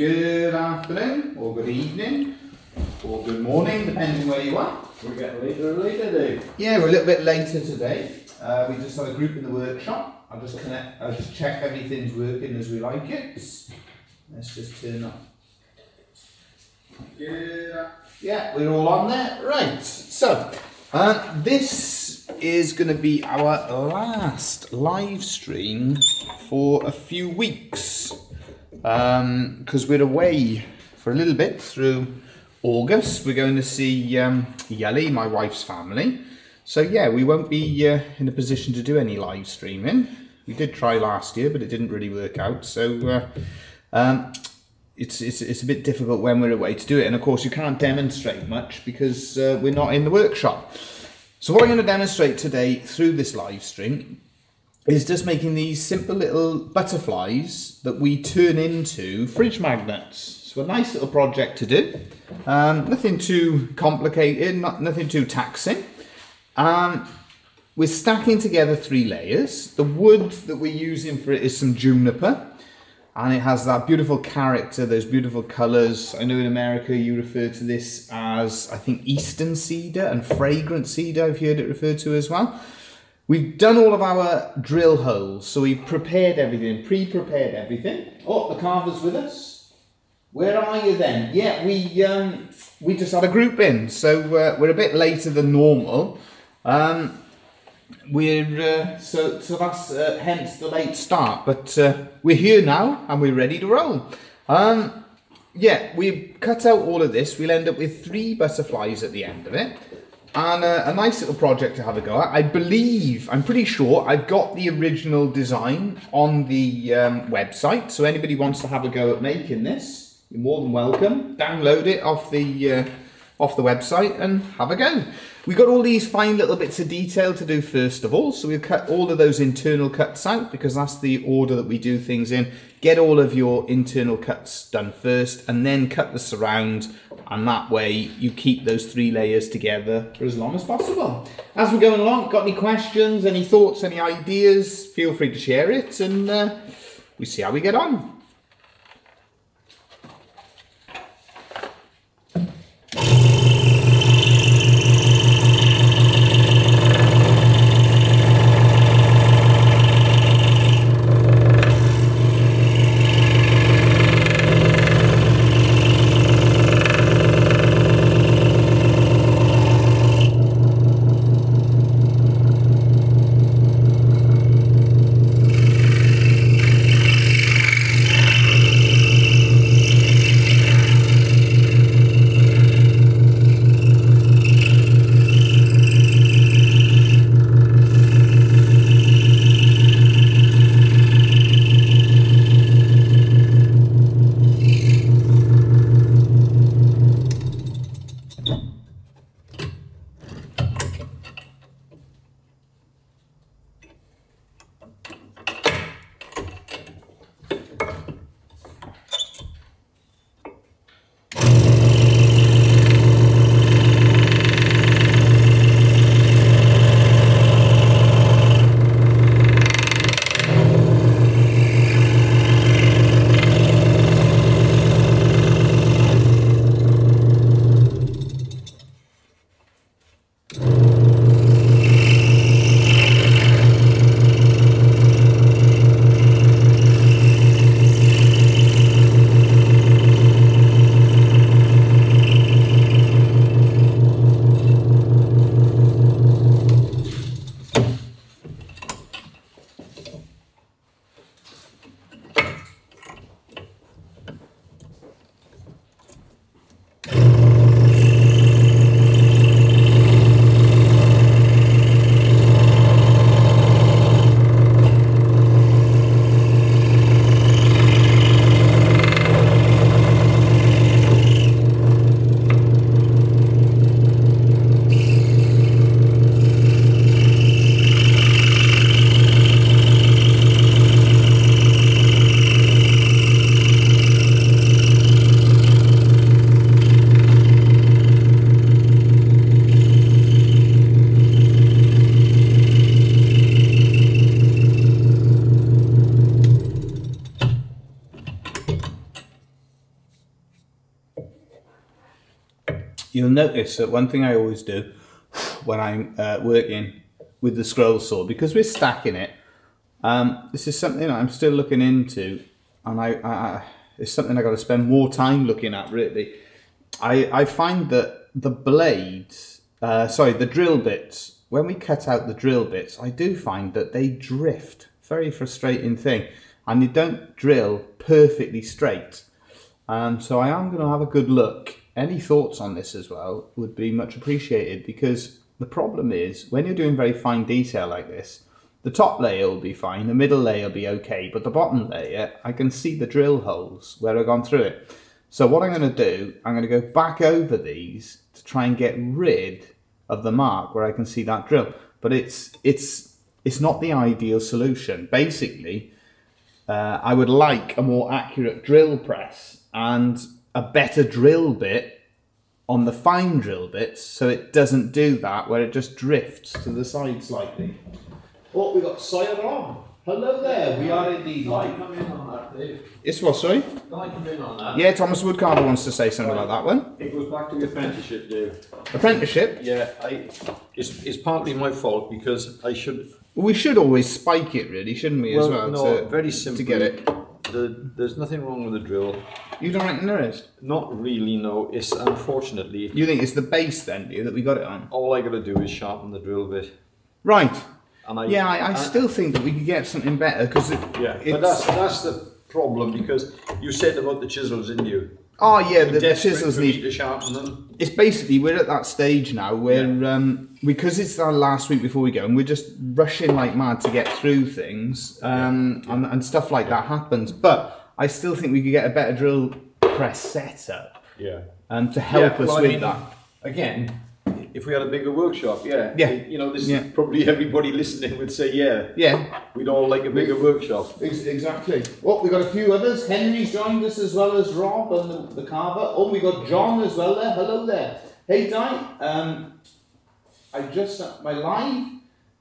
Good afternoon, or good evening, or good morning, depending where you are. We're getting later and later, dude. Yeah, we're a little bit later today. We just had a group in the workshop. I'll just check everything's working as we like it. Let's just turn off. Yeah, we're all on there. Right, so this is going to be our last live stream for a few weeks. Because we're away for a little bit through August. We're going to see Yelly, my wife's family. So yeah, we won't be in a position to do any live streaming. We did try last year, but it didn't really work out. So it's a bit difficult when we're away to do it. And of course, you can't demonstrate much because we're not in the workshop. So what I'm going to demonstrate today through this live stream is just making these simple little butterflies that we turn into fridge magnets. So a nice little project to do. Nothing too complicated, nothing too taxing. We're stacking together three layers. The wood that we're using for it is some juniper. And it has that beautiful character, those beautiful colours. I know in America you refer to this as, I think, Eastern cedar and fragrant cedar. I've heard it referred to as well. We've done all of our drill holes, so we've prepared everything, pre-prepared everything. Oh, the carver's with us. Where are you then? Yeah, we just had a group in, so we're a bit later than normal. So that's hence the late start, but we're here now and we're ready to roll. Yeah, we've cut out all of this. We'll end up with three butterflies at the end of it. And a nice little project to have a go at. I believe, I'm pretty sure, I've got the original design on the website. So anybody wants to have a go at making this, you're more than welcome. Download it off the website and have a go. We've got all these fine little bits of detail to do first of all. So we've cut all of those internal cuts out because that's the order that we do things in. Get all of your internal cuts done first and then cut the surround. And that way you keep those three layers together for as long as possible. As we're going along, got any questions, any thoughts, any ideas, feel free to share it and we see how we get on. You'll notice that one thing I always do when I'm working with the scroll saw, because we're stacking it, this is something I'm still looking into, and it's something I got to spend more time looking at, really. I find that the blades, the drill bits, when we cut out the drill bits, I do find that they drift. Very frustrating thing. And you don't drill perfectly straight. So I am going to have a good look. Any thoughts on this as well would be much appreciated, because the problem is when you're doing very fine detail like this, the top layer will be fine, the middle layer will be okay, but the bottom layer, I can see the drill holes where I've gone through it. So what I'm going to do, I'm going to go back over these to try and get rid of the mark where I can see that drill. But it's not the ideal solution. Basically, I would like a more accurate drill press and a better drill bit on the fine drill bits, so it doesn't do that where it just drifts to the side slightly. Oh, we got Sire on. Hello there, we are indeed live. Come in on that, Dave. It's what, sorry? Can I come in on that? Yeah, Thomas Woodcarver wants to say something about that one. It goes back to the apprenticeship, Dave. Apprenticeship? Yeah, it's partly my fault because I should... We should always spike it, really, shouldn't we, very simply, to get it. There's nothing wrong with the drill. You don't reckon there is? Not really, no. It's unfortunately... You think it's the base, then, do you, that we got it on? All I got to do is sharpen the drill bit. Right. And I still think that we could get something better, because but that's the problem, because you said about the chisels, didn't you? Oh yeah, the chisels need to sharpen them. It's basically we're at that stage now where because it's our last week before we go, and we're just rushing like mad to get through things, and stuff like that happens. But I still think we could get a better drill press setup. Yeah, and to help us with that again. If we had a bigger workshop, you know, this is probably everybody listening would say, we'd all like a bigger workshop. Exactly. Well, we got a few others. Henry's joined us as well as Rob and the carver. Oh, we got John as well there. Hello there. Hey, Dai. I just set my live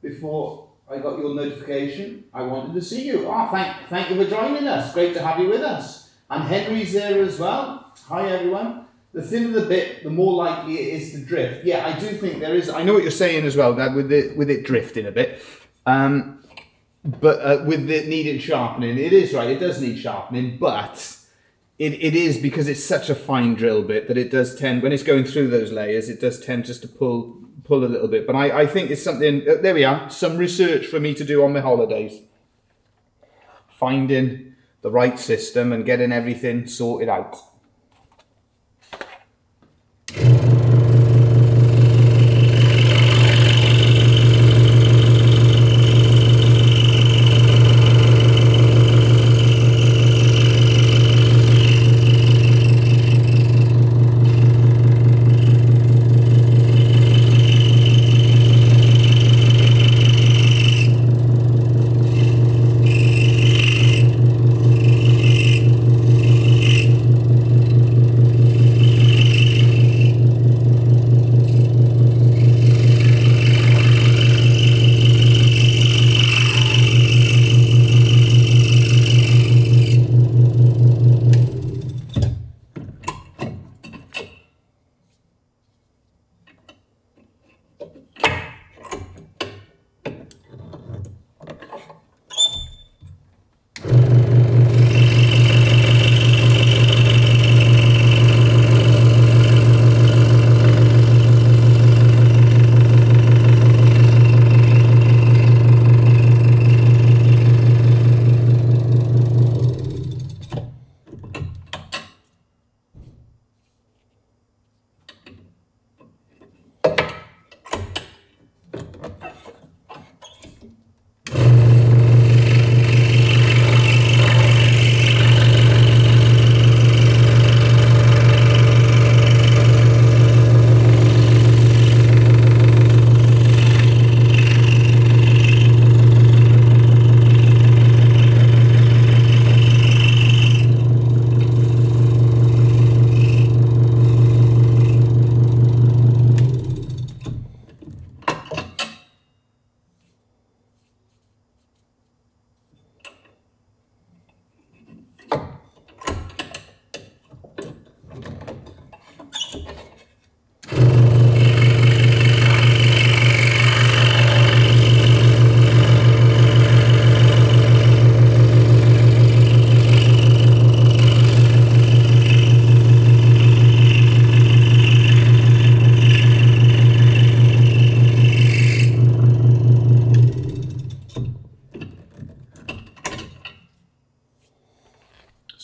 before I got your notification. I wanted to see you. Ah, thank you for joining us. Great to have you with us. And Henry's there as well. Hi, everyone. The thinner the bit, the more likely it is to drift. Yeah, I do think there is. I know what you're saying as well, Dad, with it drifting a bit. But with it needed sharpening, it is right. It does need sharpening, but it is because it's such a fine drill bit that it does tend, when it's going through those layers, it does tend just to pull a little bit. But I think it's something, there we are, some research for me to do on my holidays. Finding the right system and getting everything sorted out.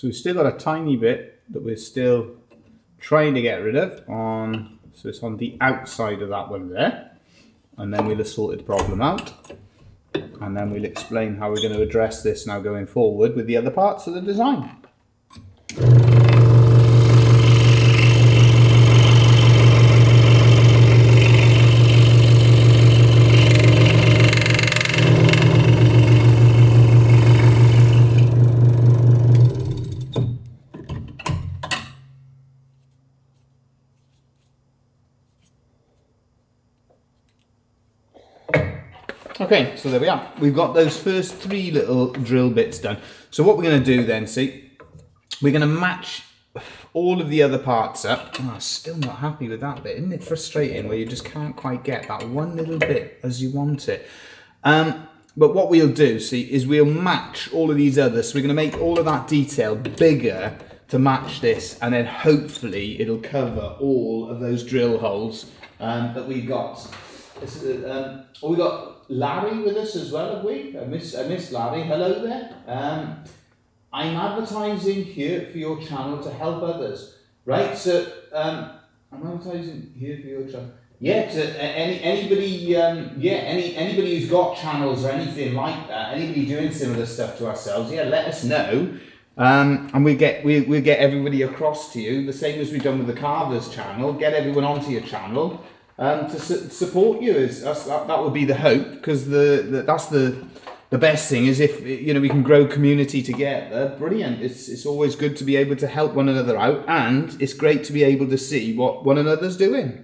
So we've still got a tiny bit that we're still trying to get rid of on, so it's on the outside of that one there. And then we'll have sorted the problem out. And then we'll explain how we're going to address this now going forward with the other parts of the design. Okay, so there we are. We've got those first three little drill bits done. So what we're going to do then, see, we're going to match all of the other parts up. Oh, I'm still not happy with that bit. Isn't it frustrating where you just can't quite get that one little bit as you want it? But what we'll do, see, is we'll match all of these others. So we're going to make all of that detail bigger to match this, and then hopefully it'll cover all of those drill holes that we've got. This is, we got Larry with us as well, have we? I miss Larry. Hello there. I'm advertising here for your channel to help others, right? So I'm advertising here for your channel. Yeah, to anybody. Yeah, anybody who's got channels or anything like that. Anybody doing similar stuff to ourselves? Yeah, let us know, and we'll get everybody across to you, the same as we've done with the Carver's channel. Get everyone onto your channel. To support you is that would be the hope, because that's the best thing is if, you know, we can grow community together. Brilliant. It's always good to be able to help one another out, and it's great to be able to see what one another's doing.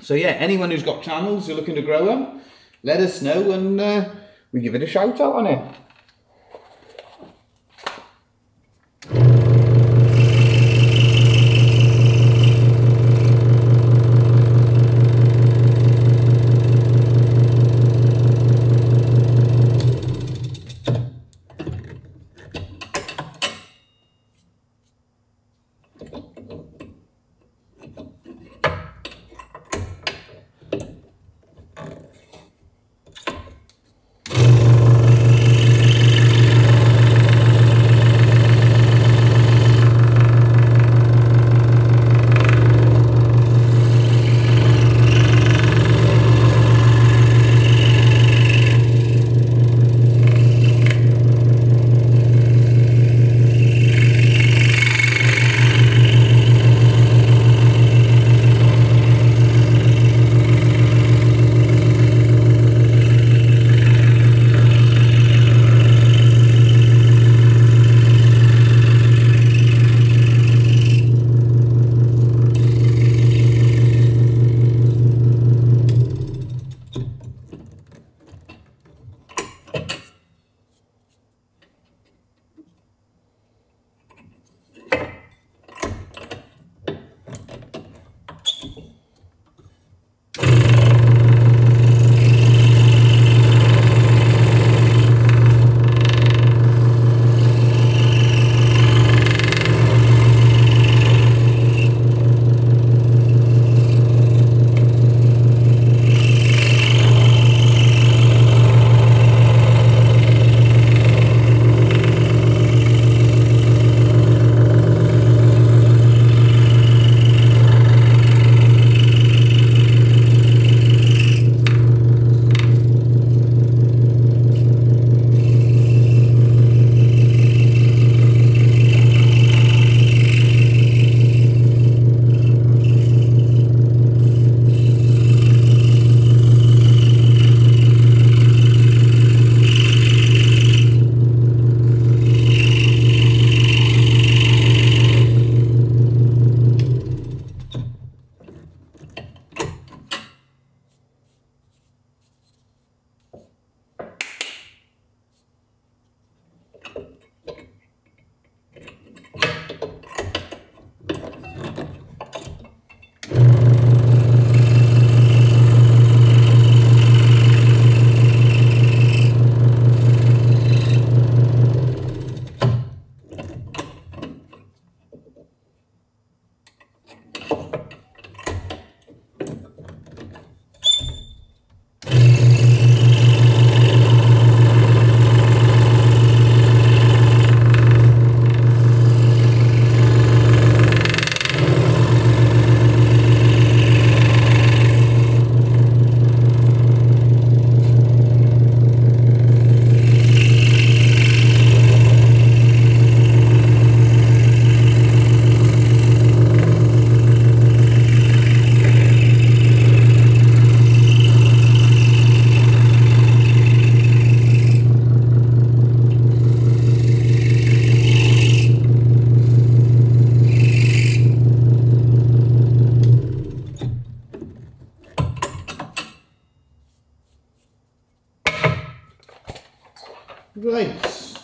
So yeah, anyone who's got channels, you're looking to grow them, let us know, and we give it a shout out on it.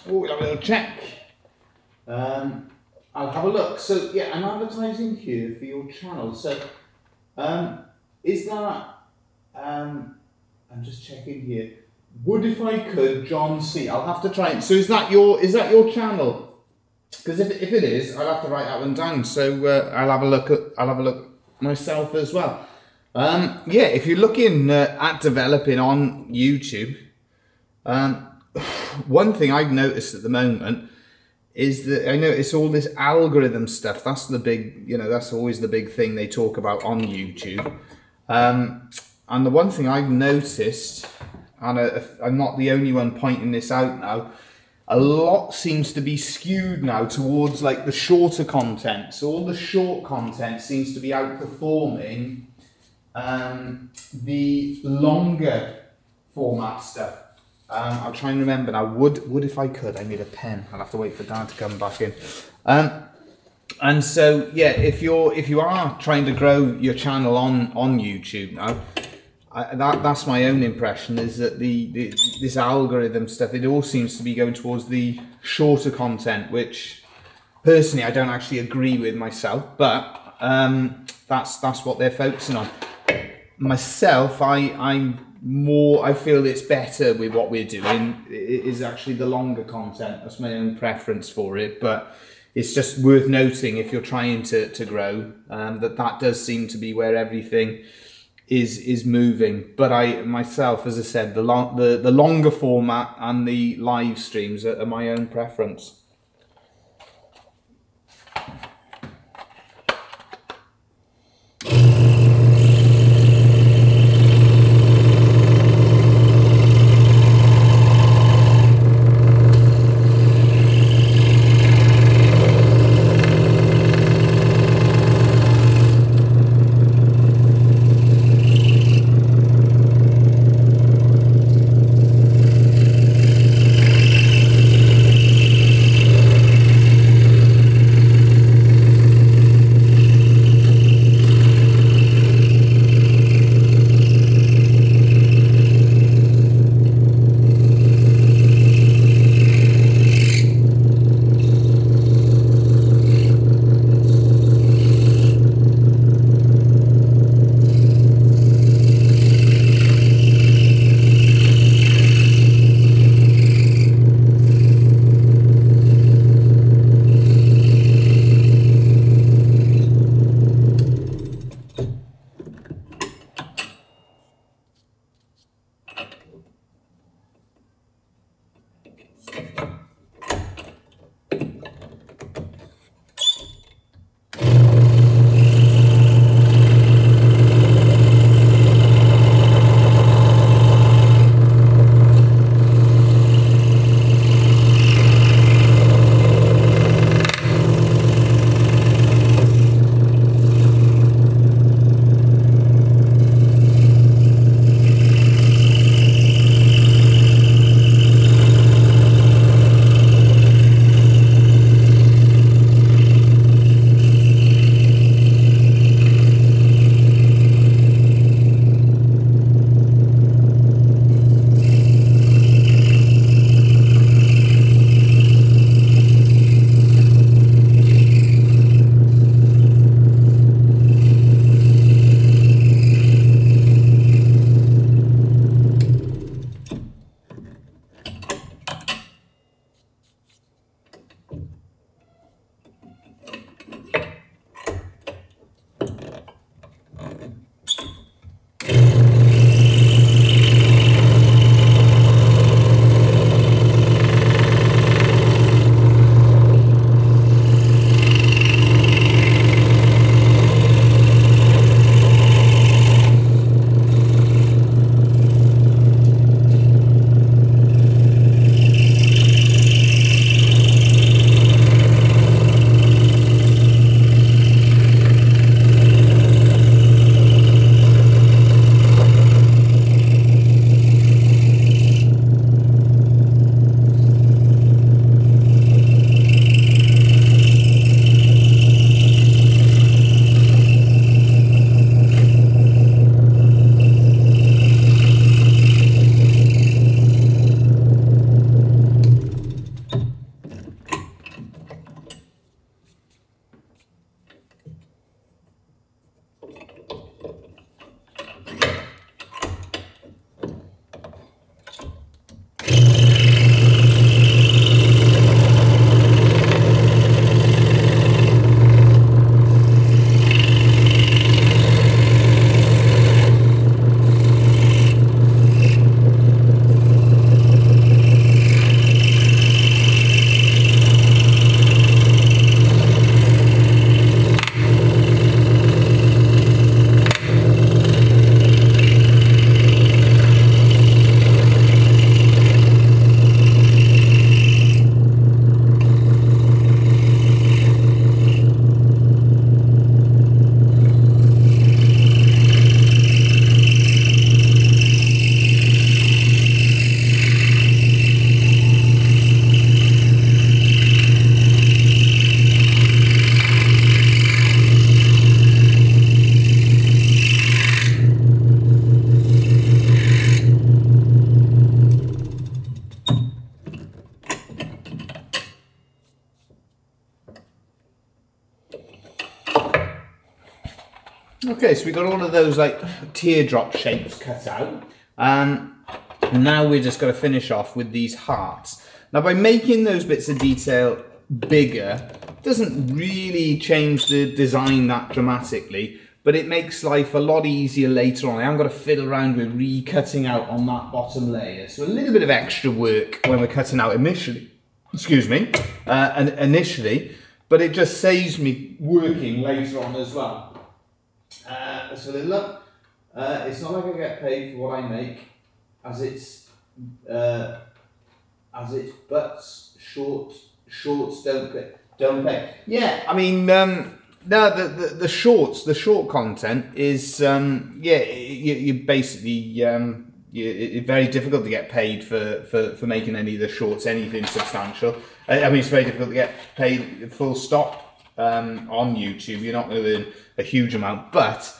we'll have a little check. I'll have a look. So yeah, I'm advertising here for your channel. So is that, I'm just checking here. Would if I could, John C. I'll have to try it. So is that your channel? Because if it is, I'll have to write that one down. So I'll have a look myself as well. Yeah, if you're looking at developing on YouTube, one thing I've noticed at the moment is that I notice all this algorithm stuff. That's the big, you know, that's always the big thing they talk about on YouTube. And the one thing I've noticed, and I'm not the only one pointing this out now, a lot seems to be skewed now towards like the shorter content. So all the short content seems to be outperforming the longer format stuff. I'll try and remember now. Would if I could, I need a pen. I'll have to wait for Dad to come back in. And so yeah, if you are trying to grow your channel on YouTube now, that's my own impression, is that this algorithm stuff, it all seems to be going towards the shorter content, which personally I don't actually agree with myself, but that's what they're focusing on. Myself, I feel it's better with what we're doing. It is actually the longer content. That's my own preference for it, but it's just worth noting if you're trying to grow, that does seem to be where everything is moving. But I myself, as I said, the longer format and the live streams are my own preference. Okay, so we got all of those like teardrop shapes cut out. And now we're just going to finish off with these hearts. Now by making those bits of detail bigger, doesn't really change the design that dramatically, but it makes life a lot easier later on. I am going to fiddle around with recutting out on that bottom layer. So a little bit of extra work when we're cutting out initially, but it just saves me working later on as well. So they love, it's not like I get paid for what I make, as it's butts, shorts don't pay. Yeah, I mean, no, the short content is, yeah, you basically, it's very difficult to get paid for making any of the shorts, anything substantial. I mean, it's very difficult to get paid full stop on YouTube. You're not going to earn a huge amount, but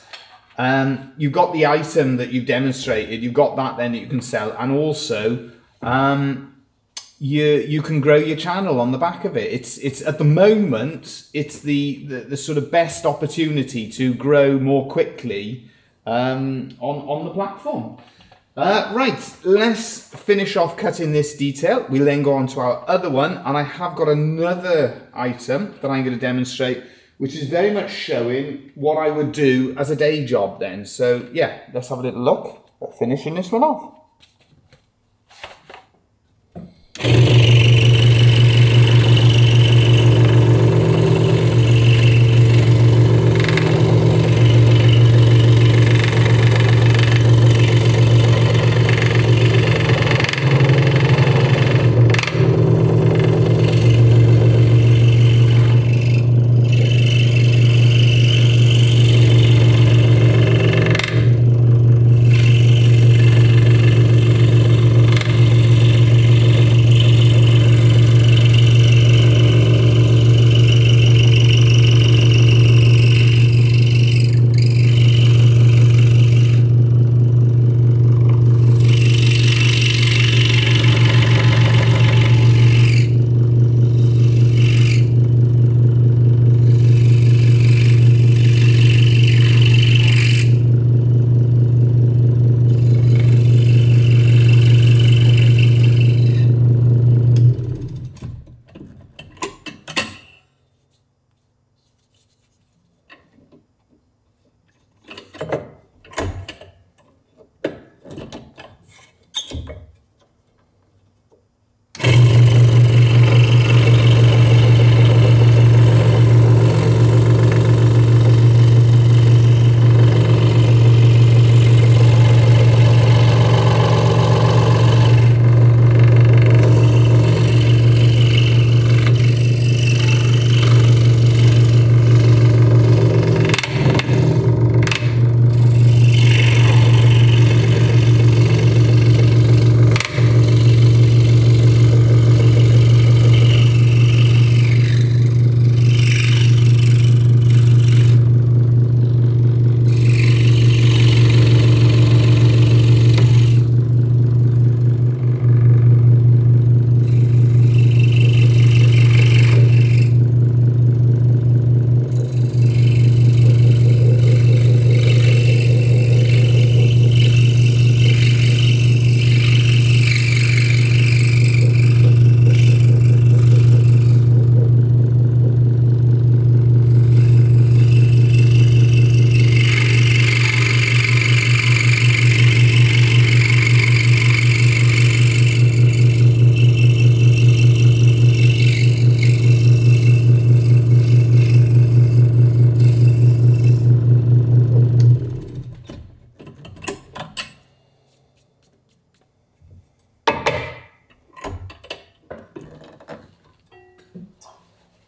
you've got the item that you've demonstrated. You've got that then that you can sell, and also you can grow your channel on the back of it. It's at the moment it's the sort of best opportunity to grow more quickly on the platform. Right, let's finish off cutting this detail. We'll then go on to our other one, and I have got another item that I'm going to demonstrate, which is very much showing what I would do as a day job then. So yeah, let's have a little look at finishing this one off.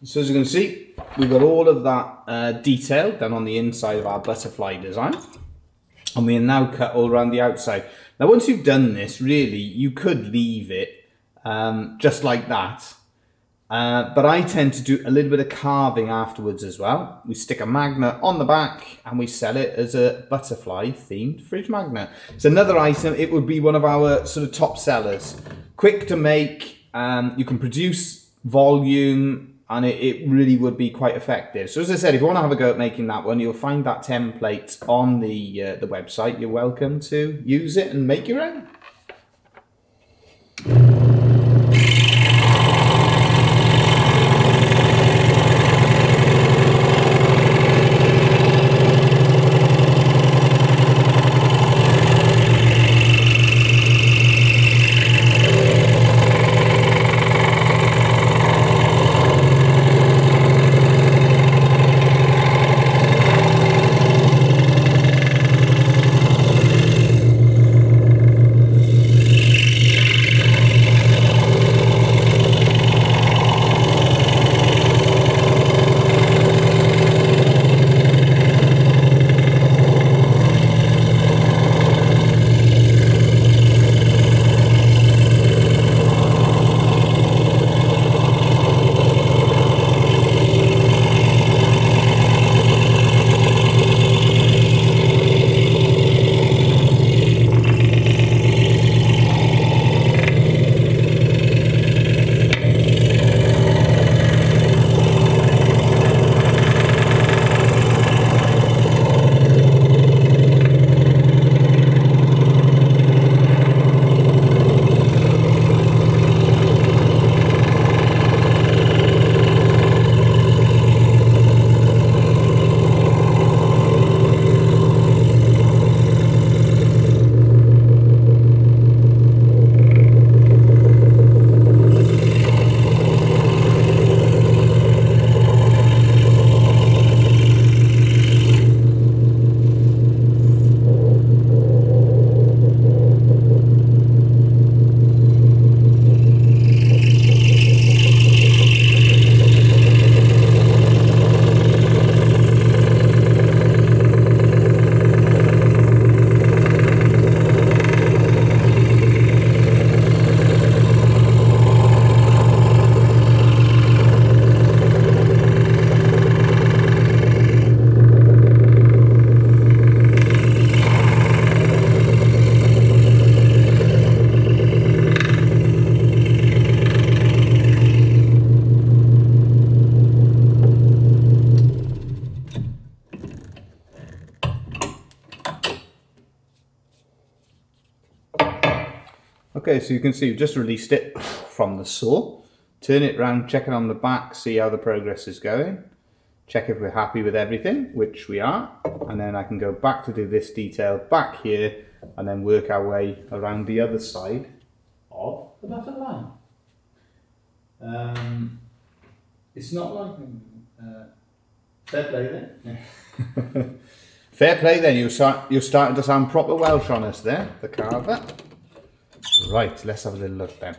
So as you can see, we've got all of that detail done on the inside of our butterfly design, and we are now cut all around the outside. Now once you've done this, really, you could leave it just like that, but I tend to do a little bit of carving afterwards as well. We stick a magnet on the back and we sell it as a butterfly themed fridge magnet. It's another item, it would be one of our sort of top sellers. Quick to make, you can produce volume and it really would be quite effective. So as I said, if you want to have a go at making that one, you'll find that template on the website. You're welcome to use it and make your own. Okay, so you can see we've just released it from the saw. Turn it round, check it on the back, see how the progress is going. Check if we're happy with everything, which we are. And then I can go back to do this detail back here and then work our way around the other side of the battle line. It's not like fair play then. Fair play then, you're starting to sound proper Welsh on us there, the carver. Right, let's have a little look then.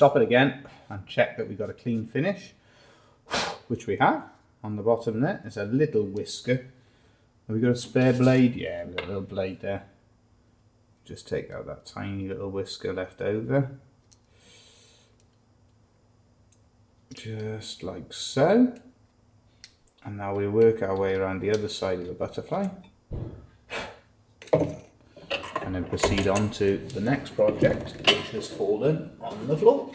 stop it again and check that we've got a clean finish, which we have. On the bottom there, there's a little whisker. Have we got a spare blade? Yeah, we've got a little blade there. Just take out that tiny little whisker left over. Just like so. And now we work our way around the other side of the butterfly. And then proceed on to the next project, which has fallen on the floor.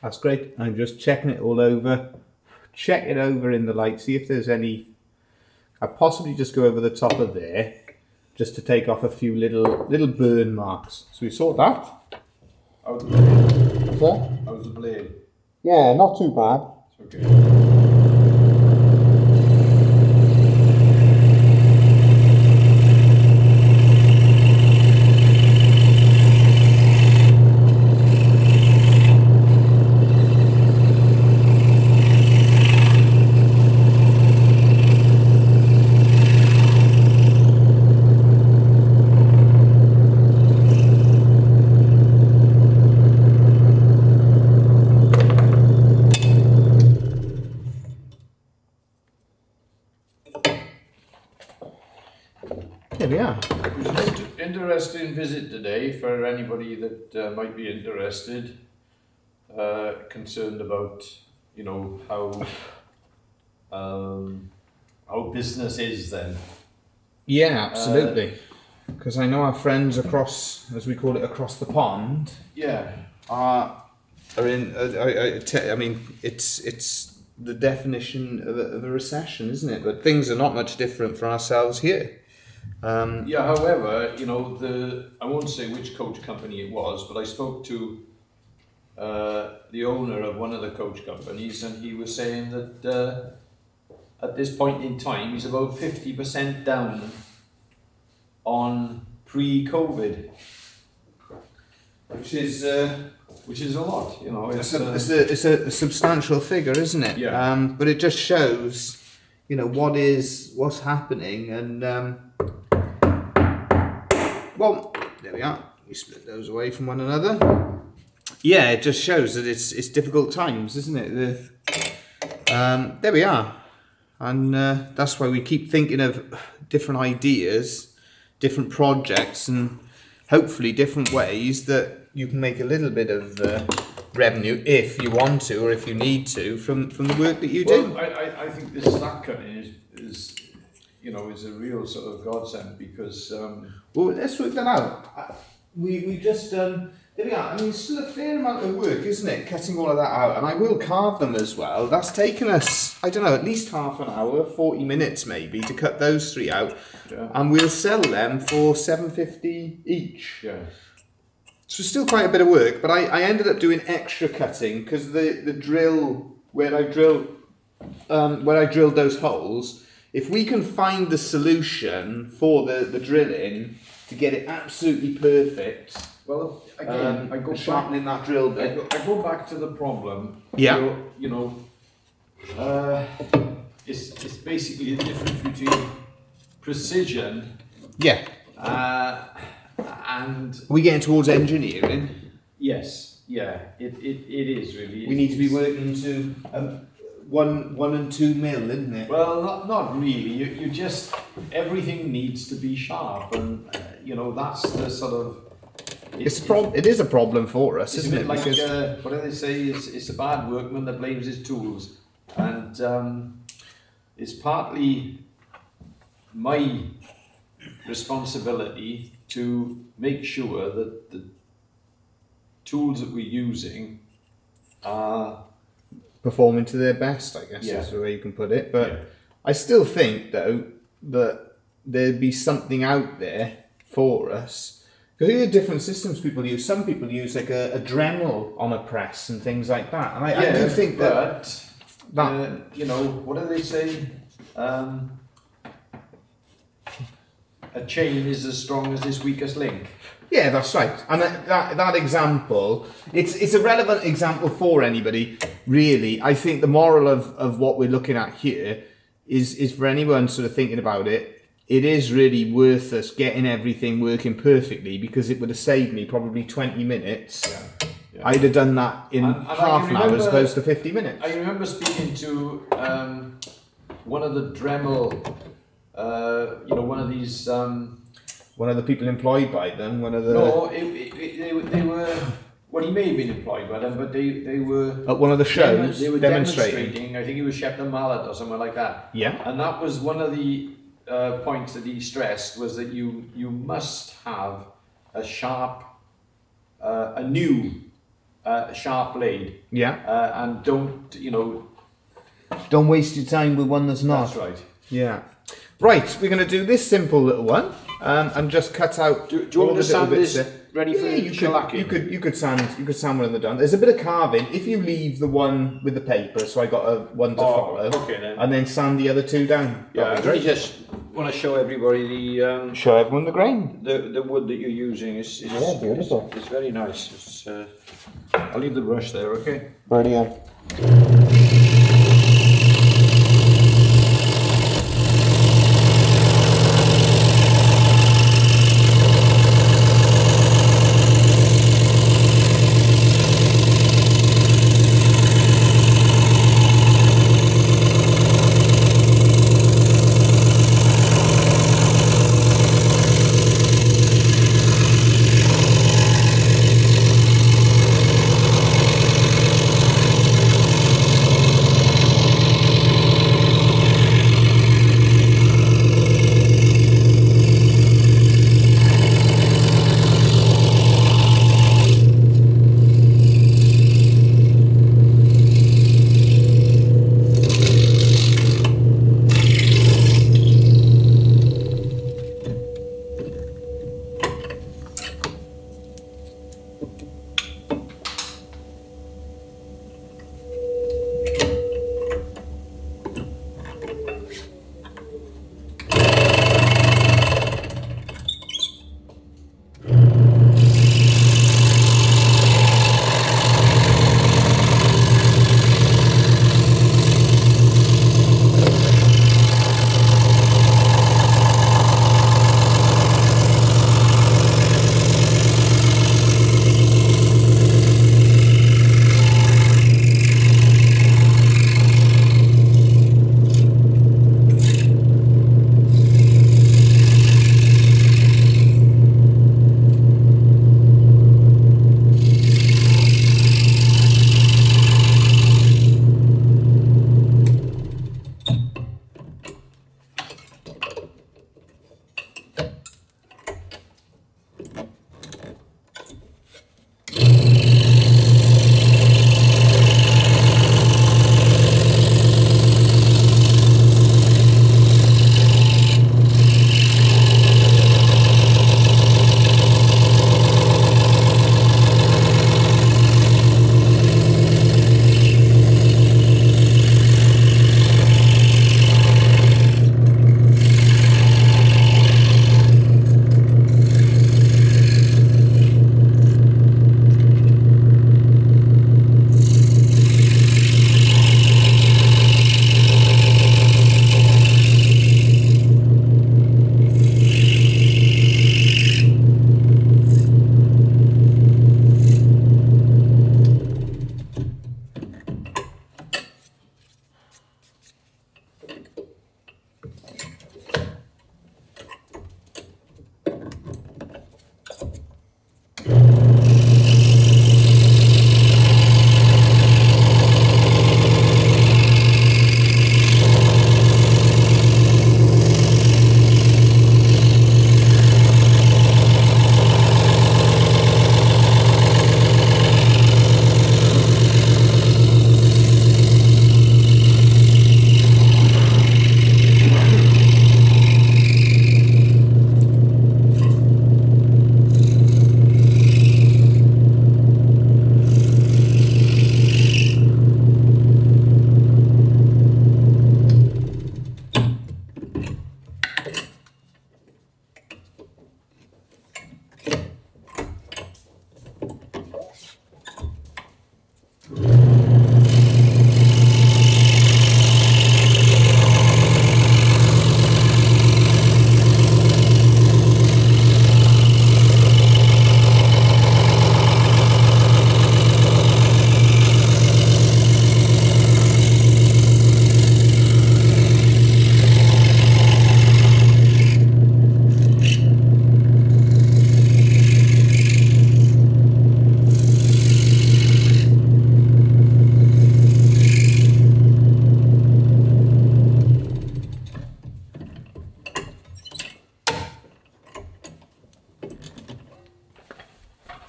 That's great. I'm just checking it all over. Check it over in the light, see if there's any. I possibly just go over the top of there just to take off a few little burn marks. So we sort that. How's the blade? Sir? How's the blade? Yeah, not too bad. It's okay. Visit today for anybody that might be interested, concerned about, you know, how business is then. Yeah, absolutely. Because I know our friends across, as we call it, across the pond. Yeah. Are in. I mean, it's the definition of a recession, isn't it? But things are not much different for ourselves here. Yeah. However, you know, I won't say which coach company it was, but I spoke to the owner of one of the coach companies, and he was saying that at this point in time, he's about 50% down on pre-COVID, which is a lot, you know. It's a substantial figure, isn't it? Yeah. But it just shows, you know, what's happening, and well, there we are. We split those away from one another. Yeah, it just shows that it's difficult times, isn't it? There we are, and that's why we keep thinking of different ideas, different projects, and hopefully different ways that you can make a little bit of revenue if you want to, or if you need to, from the work that you do. Well, I think this slack cutting is you know, is a real sort of godsend, because well, let's work that out. We just there we are. I mean, it's still a fair amount of work, isn't it, cutting all of that out? And I will carve them as well. That's taken us, I don't know, at least half an hour, 40 minutes maybe, to cut those three out. Yeah. And we'll sell them for £7.50 each. Yeah. So still quite a bit of work, but I ended up doing extra cutting because the drill, where I drilled those holes, if we can find the solution for the drilling to get it absolutely perfect. Well, again, I go sharpening that drill bit. I go back to the problem. Yeah. You know, it's basically a difference between precision. Yeah. And are we getting towards engineering? Yes. Yeah. It is really. We need to be working to one and two mil, isn't it? Well, not really. You just, everything needs to be sharp, and you know, that's the sort of. It is a problem for us, isn't it? Like, what do they say? It's a bad workman that blames his tools, and it's partly my responsibility to make sure that the tools that we're using are performing to their best, I guess, yeah, is the way you can put it. But yeah, I still think, though, that there'd be something out there for us. Because these are different systems people use. Some people use like a Dremel on a press and things like that. And I do think that you know, what do they say? A chain is as strong as its weakest link. Yeah, that's right. And that example, it's a relevant example for anybody, really. I think the moral of what we're looking at here is for anyone sort of thinking about it, it is really worth us getting everything working perfectly, because it would have saved me probably 20 minutes. Yeah, yeah. I'd have done that in half an hour as opposed to 50 minutes. I remember speaking to one of the Dremel, you know, one of these... one of the people employed by them, one of the... No, they were... Well, he may have been employed by them, but they were... At one of the shows, they were demonstrating. I think it was Shepton Mallet or somewhere like that. Yeah. And that was one of the... point that he stressed, was that you must have a sharp, sharp blade. Yeah. And don't, you know... Don't waste your time with one that's not. That's right. Yeah. Right, we're going to do this simple little one, and just cut out... Do you want to sand this ready for you could sand when they're done. There's a bit of carving. If you leave the one with the paper, so I got one to follow, okay, then. And then sand the other two down. Yeah, I just want to show everybody the... show everyone the grain. The wood that you're using is beautiful. It's very nice. It's, I'll leave the brush there, okay? Righty-o.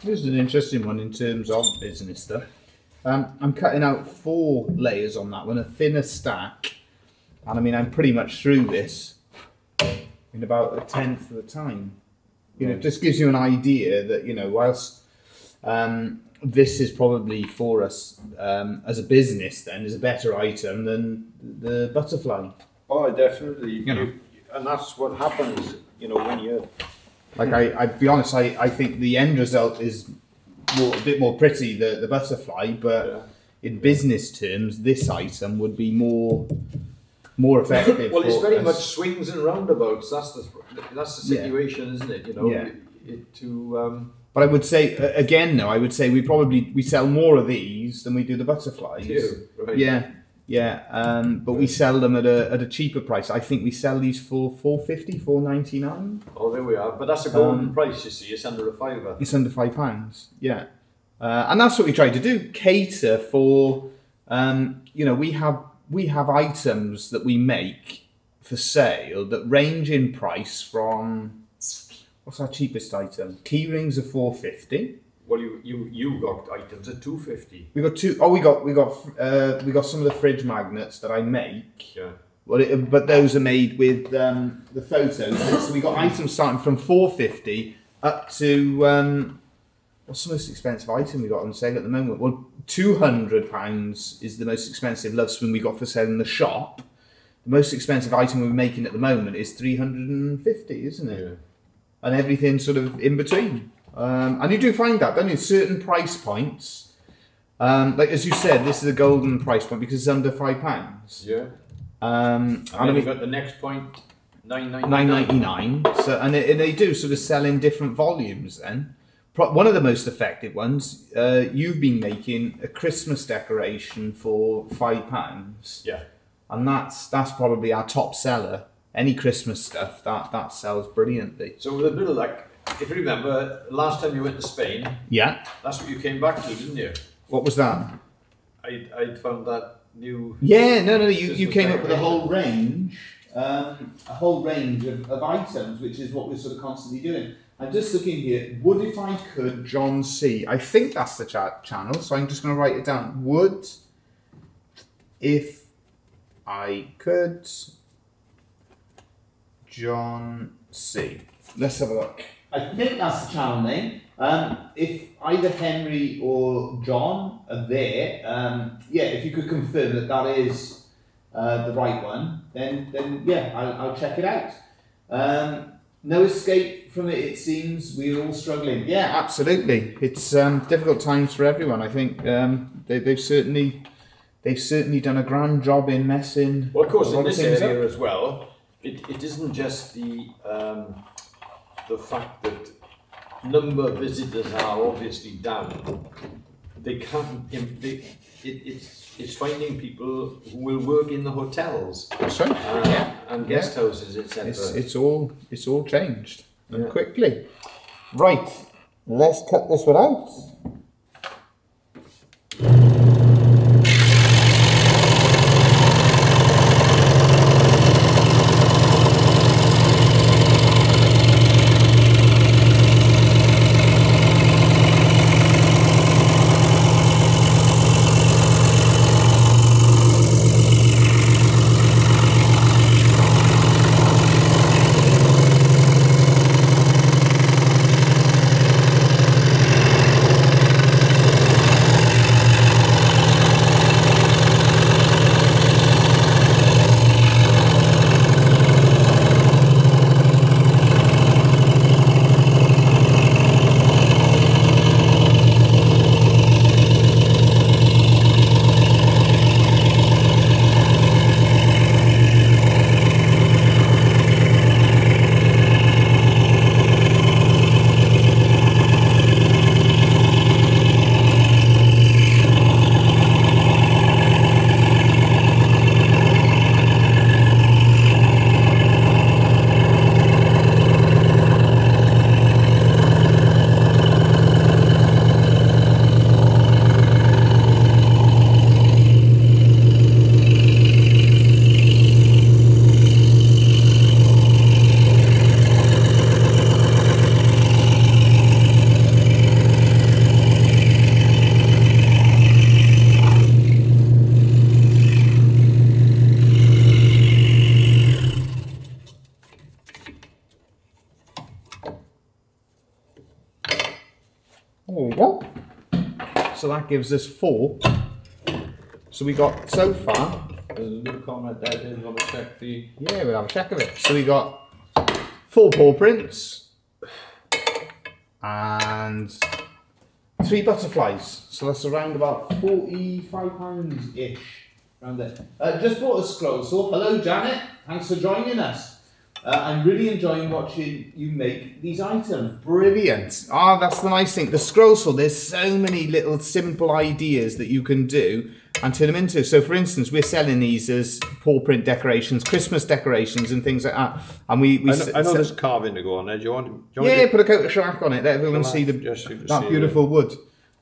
This is an interesting one in terms of business though. I'm cutting out 4 layers on that one, a thinner stack, and I mean I'm pretty much through this in about 1/10 of the time. You know, it just gives you an idea that, you know, whilst this is probably for us as a business then is a better item than the butterfly. Oh, definitely. You know. And that's what happens, you know, when you're... Like, I'd be honest, I think the end result is a bit more pretty, the butterfly, but yeah, in business terms, this item would be more effective. Well, it's very much swings and roundabouts. That's the situation, yeah, isn't it? You know, yeah. But I would say, again, though, I would say we sell more of these than we do the butterflies. Too, right? Yeah, yeah. But we sell them at a cheaper price. I think we sell these for £4.50, £4.99. Oh, there we are. But that's a golden price, you see. It's under a £5. It's under £5, yeah. And that's what we try to do, cater for, you know, we have items that we make for sale that range in price from, what's our cheapest item? Key rings are £4.50. Well, you got items at $2.50. We got two. Oh, we got some of the fridge magnets that I make. Yeah. Well, but those are made with the photos. So we got items starting from $4.50 up to What's the most expensive item we got on sale at the moment? Well, £200 is the most expensive love spoon we got for sale in the shop. The most expensive item we're making at the moment is 350, isn't it? Yeah. And everything sort of in between. And you do find that, don't you? Certain price points. Like as you said, this is a golden price point because it's under £5. Yeah. And we've got the next point, £9.99. So, and they do sort of sell in different volumes then. One of the most effective ones, you've been making a Christmas decoration for £5. Yeah. And that's probably our top seller. Any Christmas stuff, that sells brilliantly. So with a bit of luck, if you remember, last time you went to Spain, yeah, that's what you came back to, didn't you? What was that? I found that new... Yeah, you came up with a whole range of items, which is what we're sort of constantly doing. I'm just looking here, Would If I Could, John C. I think that's the channel, so I'm just going to write it down. Would If I Could, John C. Let's have a look. I think that's the channel name. If either Henry or John are there, yeah, if you could confirm that is the right one, then yeah, I'll check it out. No escape from it seems. We're all struggling. Yeah, absolutely. It's difficult times for everyone. I think they've certainly done a grand job in messing. Well, of course, in this area as well, it isn't just the fact that number of visitors are obviously down. They can't. It's finding people who will work in the hotels, right. And guest houses, etc. It's all changed, and quickly. Right, let's cut this one out. That gives us 4. So we got so far. There's a new comment there. Didn't want to check the. Yeah, we'll have a check of it. So we got 4 paw prints and 3 butterflies. So that's around about £45 ish. Around there. Just bought a scroll saw. Hello, Janet. Thanks for joining us. I'm really enjoying watching you make these items. Brilliant. Ah, that's the nice thing. The scroll saw, there's so many little simple ideas that you can do and turn them into. So for instance, we're selling these as paw print decorations, Christmas decorations and things like that. And I know there's carving to go on there. Do you want to put a coat of shellac on it. Let everyone see that beautiful wood.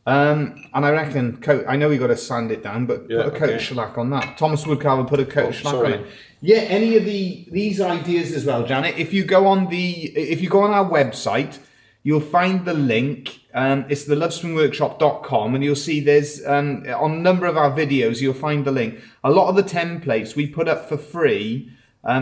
And I reckon, I know we got to sand it down, but put a coat of shellac on that. Thomas Woodcarver put a coat of shellac on it. Yeah, any of these ideas as well, Janet. If you go on our website, you'll find the link. It's the lovespoonworkshop.com, and you'll see there's on a number of our videos. You'll find the link. A lot of the templates we put up for free.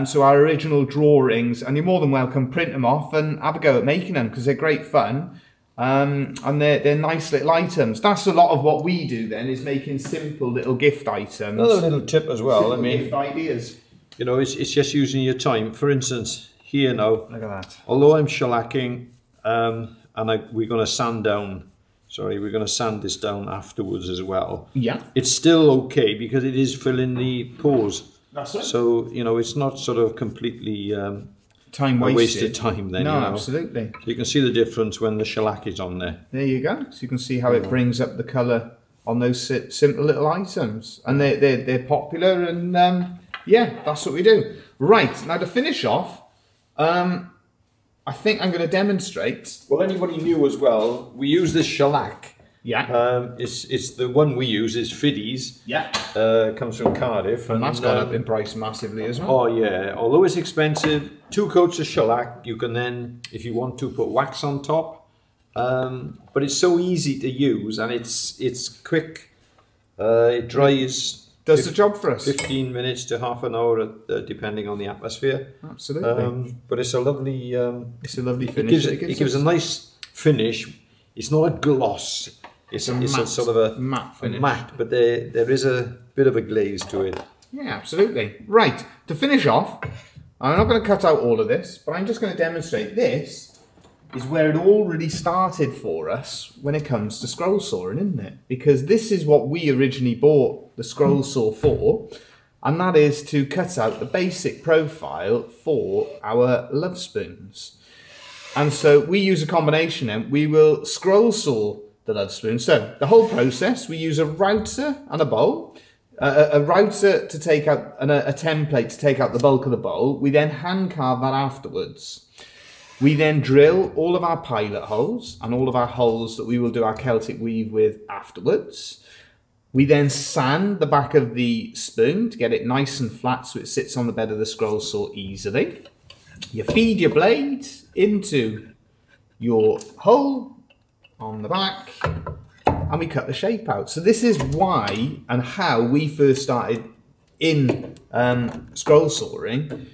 So our original drawings, and you're more than welcome print them off and have a go at making them because they're great fun. And they're nice little items. That's a lot of what we do then, is making simple little gift items. Another little tip as well, I mean, gift ideas. You know, it's just using your time. For instance, here now, look at that. Although I'm shellacking, we're going to sand down. Sorry, we're going to sand this down afterwards as well. Yeah. It's still okay because it is filling the pores. That's it. So, you know, it's not sort of completely wasted time then. No, you know? Absolutely. So you can see the difference when the shellac is on there. There you go. So you can see how it brings up the colour on those simple little items. And they're popular, and yeah, that's what we do. Right, now to finish off, I think I'm going to demonstrate. Well, anybody new as well, we use this shellac. Yeah. It's the one we use is Fiddes. Yeah. Comes from Cardiff. And that's gone up in price massively as well. Oh yeah, although it's expensive, 2 coats of shellac, you can then, if you want to, put wax on top. But it's so easy to use, and it's quick. It dries. Does the job for us. 15 minutes to half an hour, depending on the atmosphere. Absolutely. But it's a lovely... it's a lovely finish. It gives a nice finish. It's not a gloss. It's a sort of a matte finish, but there is a bit of a glaze to it. Yeah, absolutely. Right, to finish off, I'm not going to cut out all of this, but I'm just going to demonstrate. This is where it all really started for us when it comes to scroll sawing, isn't it? Because this is what we originally bought the scroll saw for, and that is to cut out the basic profile for our lovespoons. And so we use a combination, and we will scroll saw the lovespoon. So the whole process, we use a router and a bowl. A router to take out, and a template to take out the bulk of the bowl. We then hand carve that afterwards. We then drill all of our pilot holes and all of our holes that we will do our Celtic weave with afterwards. We then sand the back of the spoon to get it nice and flat so it sits on the bed of the scroll saw easily. You feed your blade into your hole on the back, and we cut the shape out. So this is why and how we first started in scroll sawing,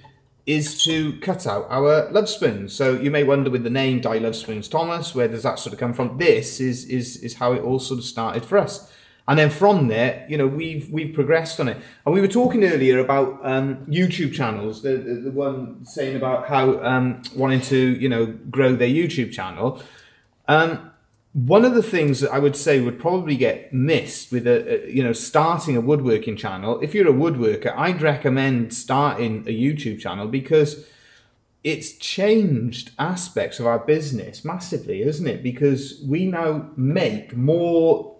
is to cut out our lovespoons. So you may wonder with the name Dai 'lovespoons' Thomas, where does that sort of come from? This is how it all sort of started for us. And then from there, you know, we've progressed on it. And we were talking earlier about YouTube channels, the one saying about how wanting to, you know, grow their YouTube channel. One of the things that I would say would probably get missed with starting a woodworking channel. If you're a woodworker, I'd recommend starting a YouTube channel, because it's changed aspects of our business massively, isn't it? Because we now make more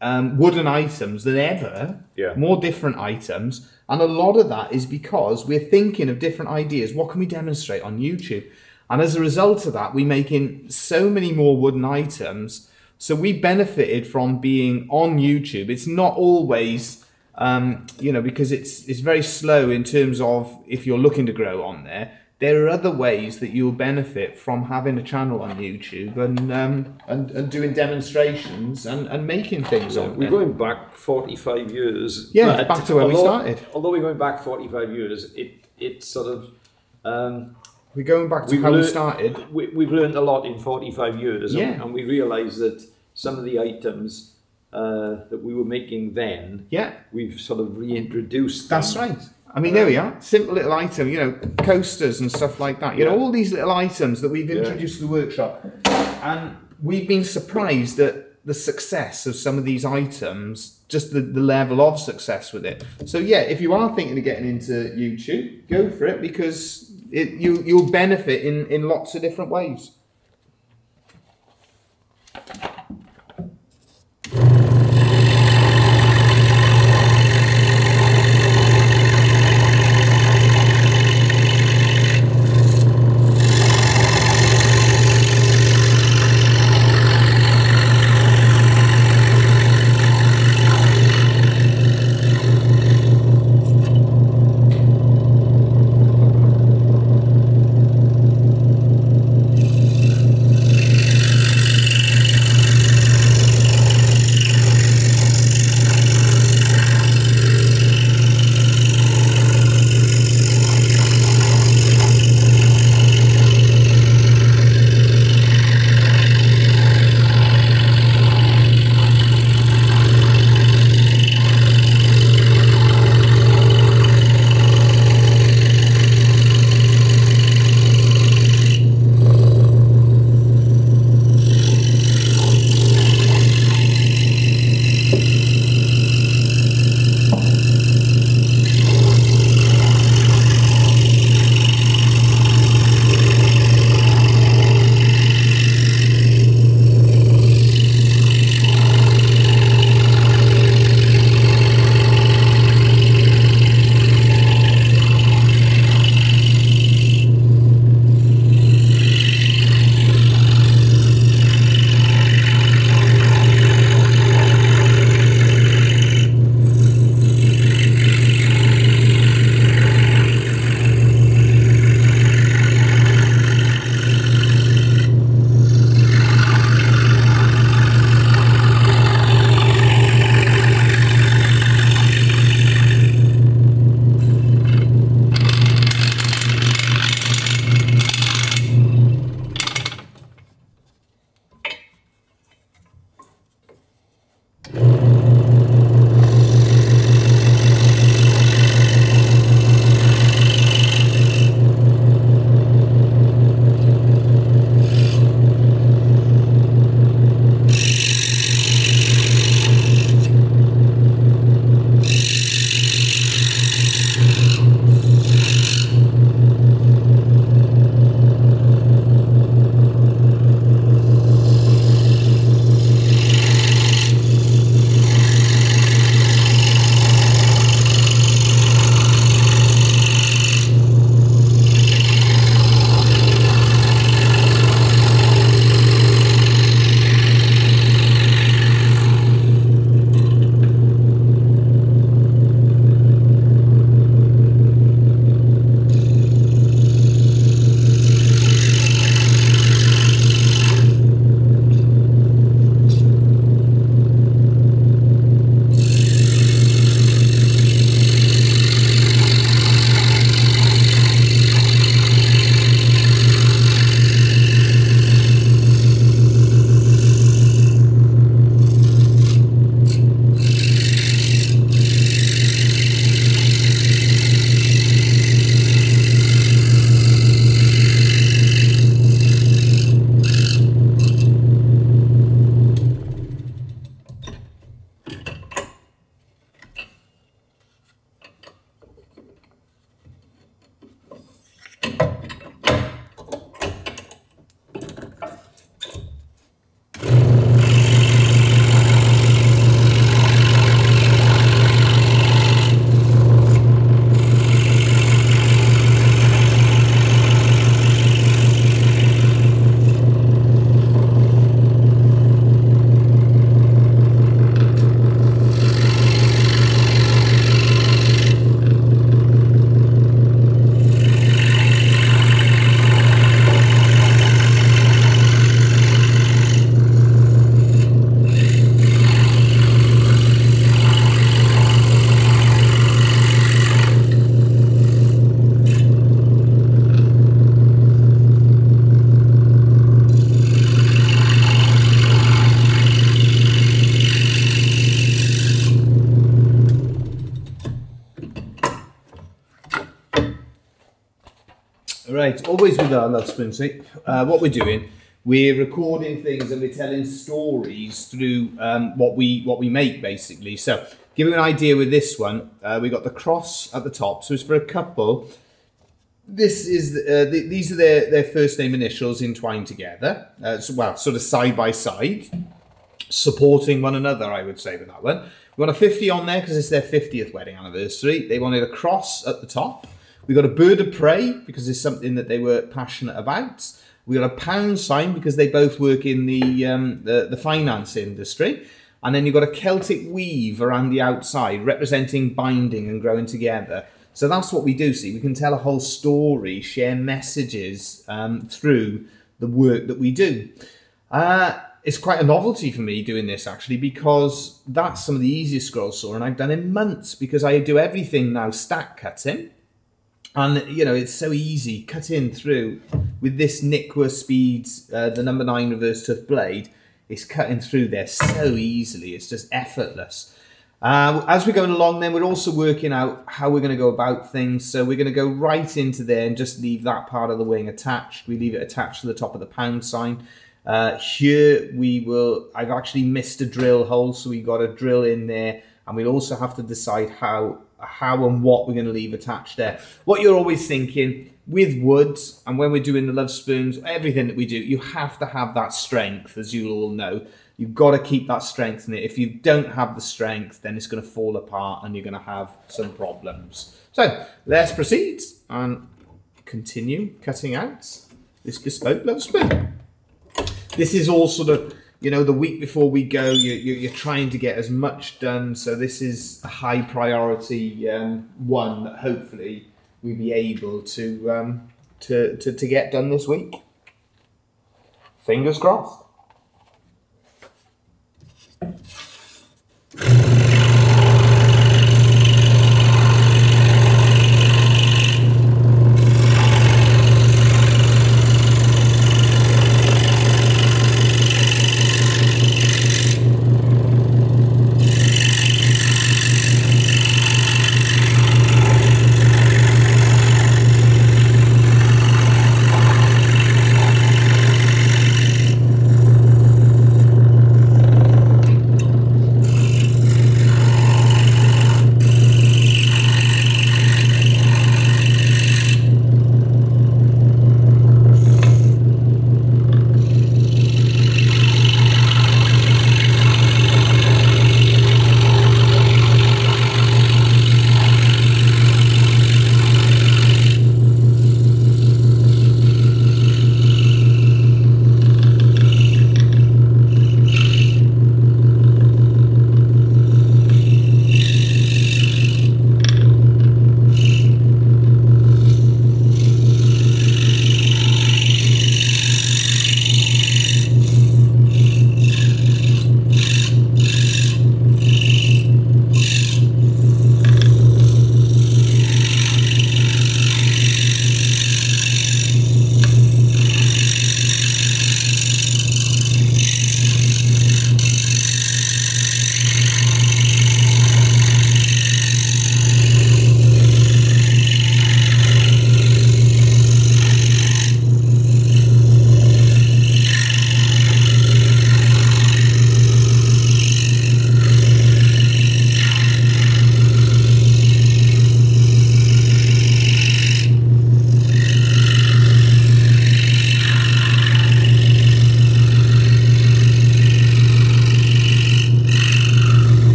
wooden items than ever, more different items. And a lot of that is because we're thinking of different ideas. What can we demonstrate on YouTube? And as a result of that, we're making so many more wooden items. So we benefited from being on YouTube. It's not always, you know, because it's very slow in terms of if you're looking to grow on there. There are other ways that you'll benefit from having a channel on YouTube and doing demonstrations and making things on. We're going back 45 years. Yeah, back to where we started. Although we're going back 45 years, it sort of... We're going back to how we started. We've learned a lot in 45 years, and we realised that some of the items that we were making then, we've sort of reintroduced them. That's right. I mean, there we are. Simple little item, you know, coasters and stuff like that. You know, all these little items that we've introduced to the workshop. And we've been surprised at the success of some of these items, just the level of success with it. So, yeah, if you are thinking of getting into YouTube, go for it, because... You'll benefit in lots of different ways. Right, always with our Lovespoon tape, what we're doing, we're recording things and we're telling stories through what we make, basically. So, give you an idea with this one, we got the cross at the top, so it's for a couple. This is these are their first name initials entwined together, well, sort of side by side, supporting one another, I would say, with that one. We got a 50 on there because it's their 50th wedding anniversary. They wanted a cross at the top. We got a bird of prey because it's something that they were passionate about. We got a £. Because they both work in the finance industry. And then you've got a Celtic weave around the outside representing binding and growing together. So that's what we do see. We can tell a whole story, share messages through the work that we do. It's quite a novelty for me doing this, actually, because that's some of the easiest scroll sawing I've done in months, because I do everything now stack cutting. And, you know, it's so easy cutting through with this Niqua Speeds, the number 9 reverse tooth blade. It's cutting through there so easily. It's just effortless. As we're going along, then we're also working out how we're going to go about things. So we're going to go right into there and just leave that part of the wing attached. We leave it attached to the top of the £. Here we will, I've actually missed a drill hole, so we've got a drill in there, and we'll also have to decide how and what we're going to leave attached there. What you're always thinking with woods, and when we're doing the Lovespoons, everything that we do, you have to have that strength, as you all know. You've got to keep that strength in it. If you don't have the strength, then it's going to fall apart and you're going to have some problems. So let's proceed and continue cutting out this bespoke Lovespoon. This is all sort of, you know, the week before we go, you're trying to get as much done. So this is a high priority one that hopefully we'll be able to get done this week. Fingers crossed.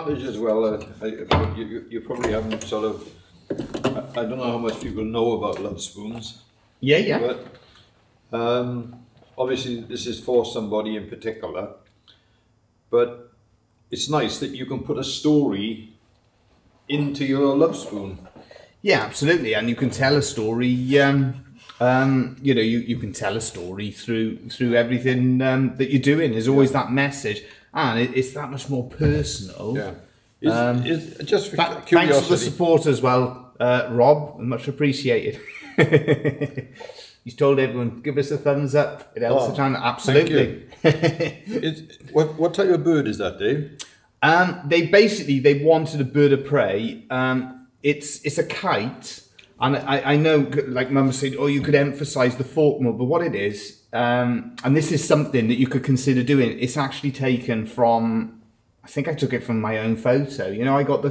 advantage as well, you probably haven't sort of, I don't know how much people know about Lovespoons. Yeah, yeah. But obviously this is for somebody in particular, but it's nice that you can put a story into your Lovespoon. Yeah, absolutely, and you can tell a story. You know, you can tell a story through everything that you're doing. There's always that message, and it's that much more personal. Yeah. It's just for curiosity. Thanks for the support as well, Rob. Much appreciated. He's told everyone, give us a thumbs up. It helps the channel. Absolutely. What type of bird is that, Dave? They wanted a bird of prey. It's a kite, and I know, like Mum said, oh, you could emphasise the fork more, but what it is, and this is something that you could consider doing. It's actually taken from, I think I took it from my own photo. You know, I got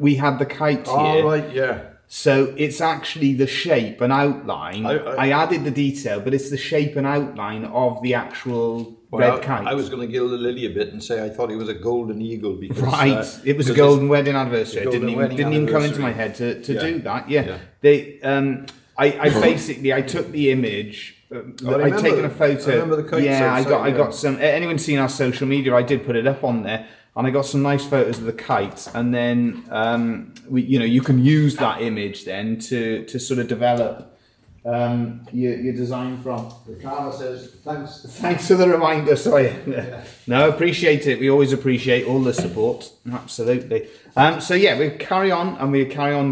we had the kite here. Oh, right, yeah. So it's actually the shape and outline. I added the detail, but it's the shape and outline of the actual red kite. I was going to gild the lily a bit and say I thought it was a golden eagle. Because, it was a golden wedding anniversary. It didn't even come into my head to do that. Yeah, yeah. I took the image. I'd taken a photo. I remember the kite. Yeah, I got some. Anyone seen our social media? I did put it up on there. And I got some nice photos of the kite, and then you can use that image then to sort of develop your design from. Carla says thanks. Thanks for the reminder. Sorry, yeah. No, appreciate it. We always appreciate all the support. Absolutely. So yeah, we carry on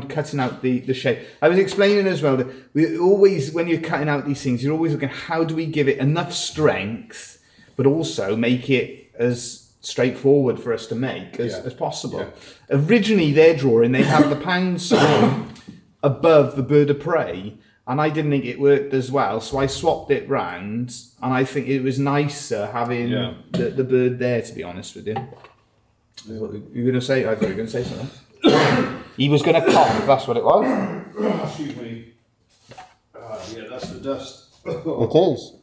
cutting out the shape. I was explaining as well that we always, when you're cutting out these things, you're always looking, how do we give it enough strength, but also make it as straightforward for us to make as possible. Yeah. Originally, their drawing, they had the pound sign above the bird of prey, and I didn't think it worked as well, so I swapped it round, and I think it was nicer having the bird there, to be honest with you. You were going to say, I thought you were going to say something. He was going to cough, that's what it was. Excuse me. Yeah, that's the dust. It is.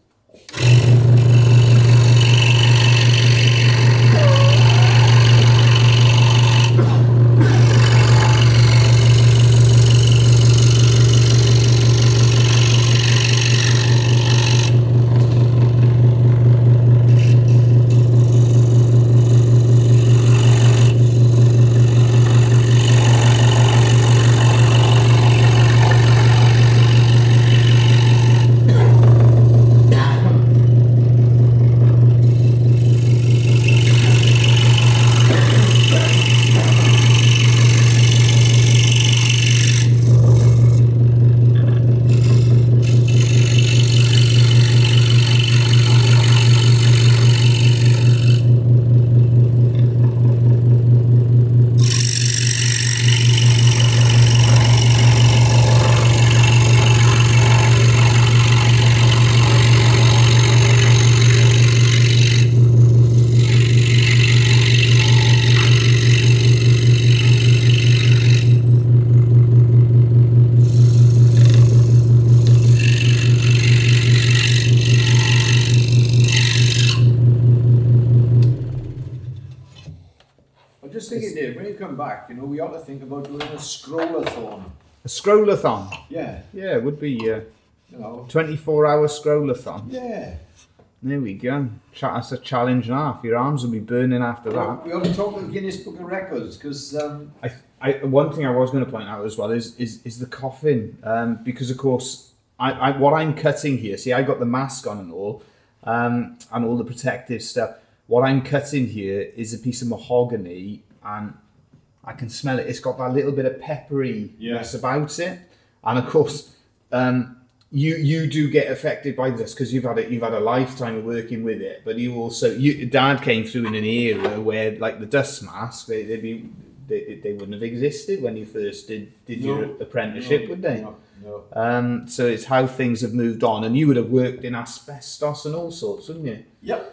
Back, you know, we ought to think about doing a scrollathon. A scrollathon? Yeah. Yeah, it would be you know, 24-hour scrollathon. Yeah. There we go. That's a challenge and a half. Your arms will be burning after that. We ought to talk about Guinness Book of Records, because... one thing I was going to point out as well is the coffin, because, of course, what I'm cutting here, see, I got the mask on and all the protective stuff. What I'm cutting here is a piece of mahogany, and... I can smell it. It's got that little bit of pepperiness about it, and of course, you do get affected by this because you've had a lifetime of working with it. But you also, Dad came through in an era where, like the dust mask, they wouldn't have existed when you first did your apprenticeship, would they? No. So it's how things have moved on, and you would have worked in asbestos and all sorts, wouldn't you? Yep.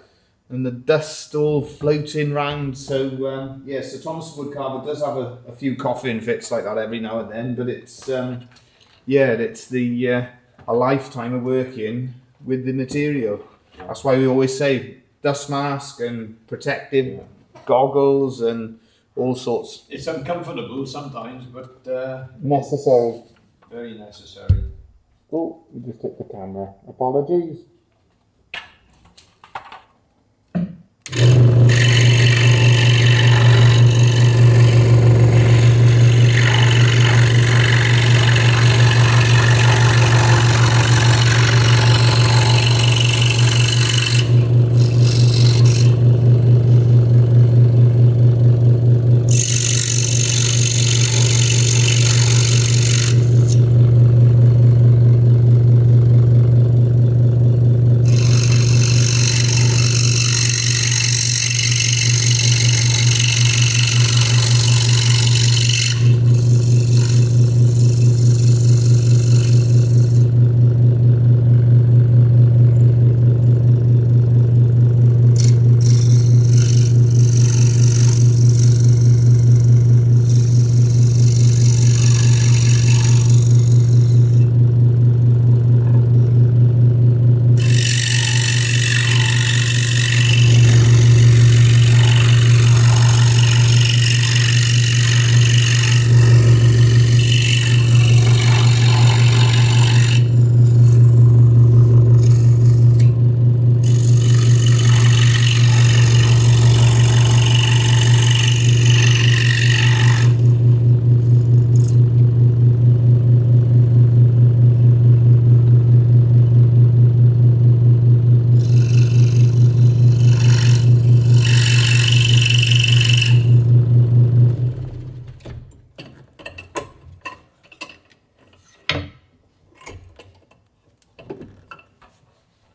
And the dust all floating round. So so Thomas Woodcarver does have a few coffin fits like that every now and then, but it's the a lifetime of working with the material. That's why we always say dust mask and protective goggles and all sorts. It's uncomfortable sometimes, but necessary. Very necessary. Oh, you just hit the camera. Apologies.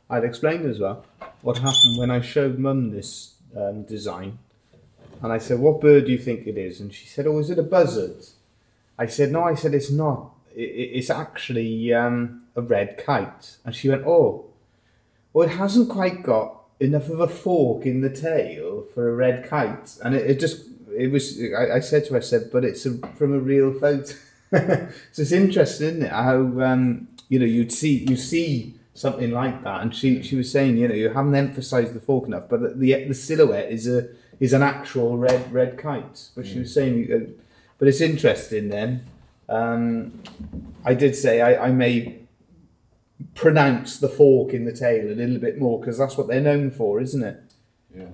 I'd explained as well what happened when I showed Mum this design, and I said, "What bird do you think it is?" And she said, "Oh, is it a buzzard?" I said, "No," I said, "it's not. It's actually a red kite." And she went, "Oh, well, it hasn't quite got enough of a fork in the tail for a red kite." And it was. I said to her, "I said, but it's from a real photo." So it's interesting, isn't it? How you know, you see. Something like that, and she was saying, you know, you haven't emphasised the fork enough, but the silhouette is an actual red kite. But she was saying, but it's interesting. Then I did say I may pronounce the fork in the tail a little bit more because that's what they're known for, isn't it? Yeah.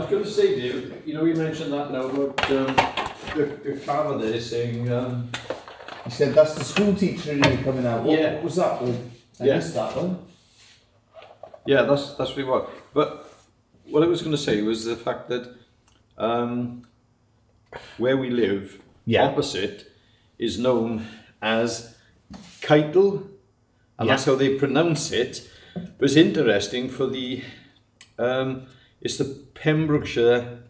was going to say, Dave, you know, you mentioned that now about the father there saying... he said that's the school teacher in you coming out. What was that one? I missed that one. Yeah, that's really what. But what I was going to say was the fact that where we live, opposite, is known as Keitel, and that's how they pronounce it. It was interesting for the, it's the Pembrokeshire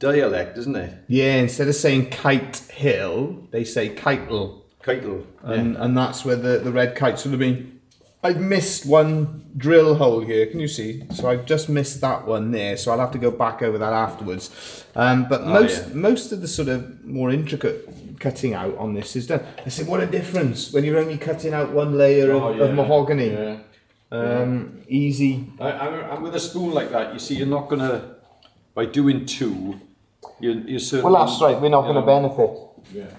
dialect, isn't it? Yeah, instead of saying Kite Hill, they say Keitel. Keitel, and that's where the red kites would have been. I've missed one drill hole here, can you see? So I've just missed that one there, so I'll have to go back over that afterwards. But most of the sort of more intricate cutting out on this is done. I said, what a difference when you're only cutting out one layer of mahogany. Yeah. Easy. And with a spoon like that, you see, you're not going to, by doing two, you're certainly... Well, that's right, we're not going to benefit. Yeah.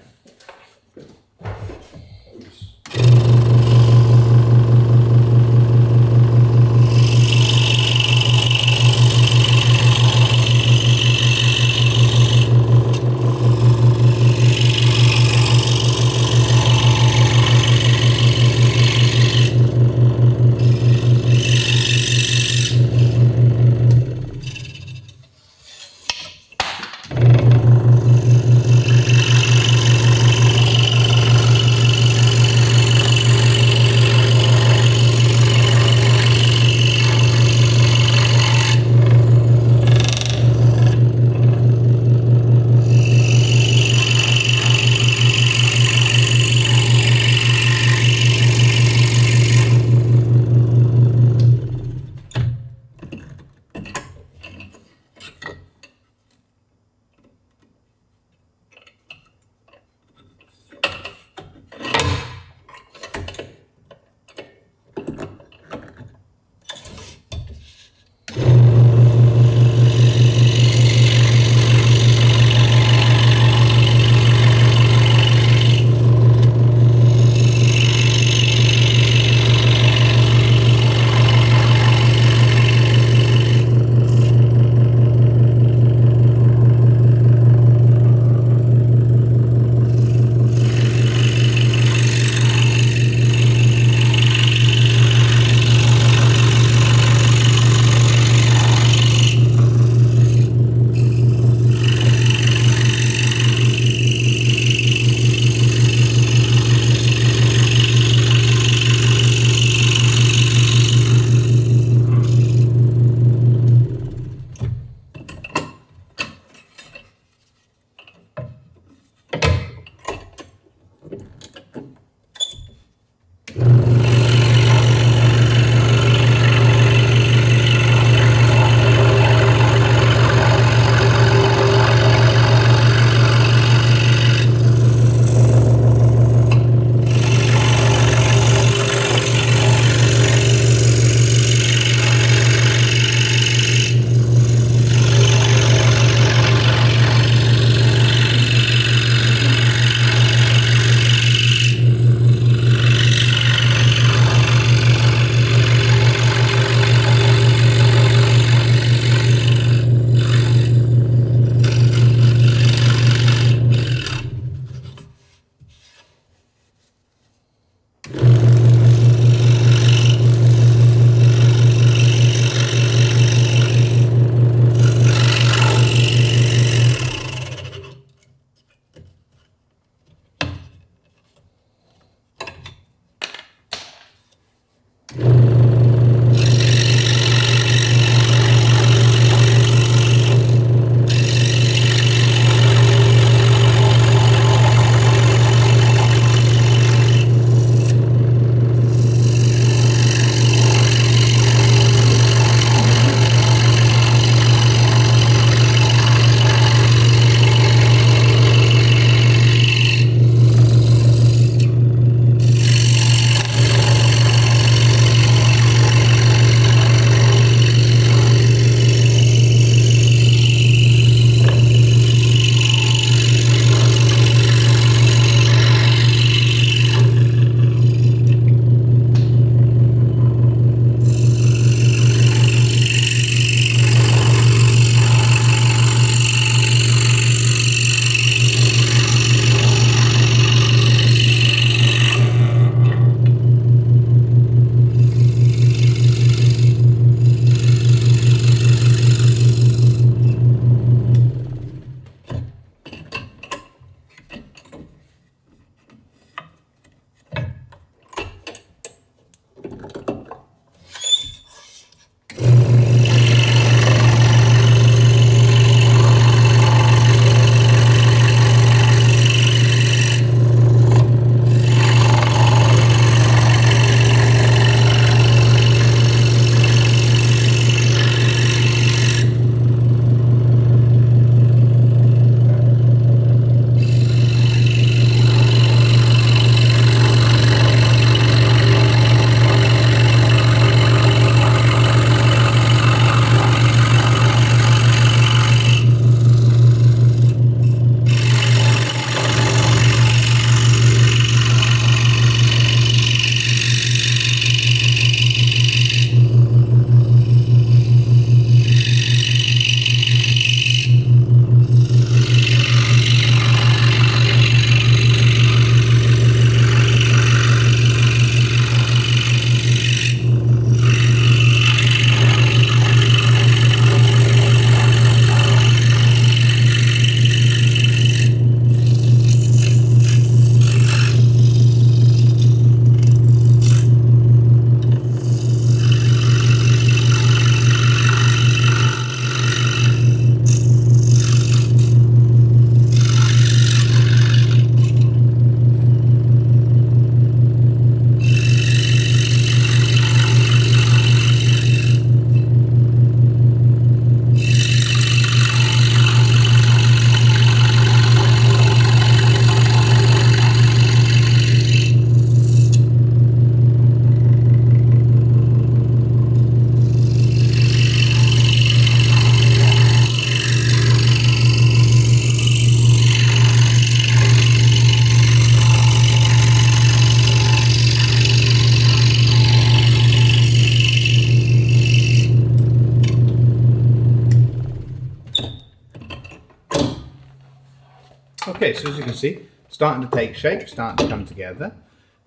bits, as you can see, starting to take shape, starting to come together.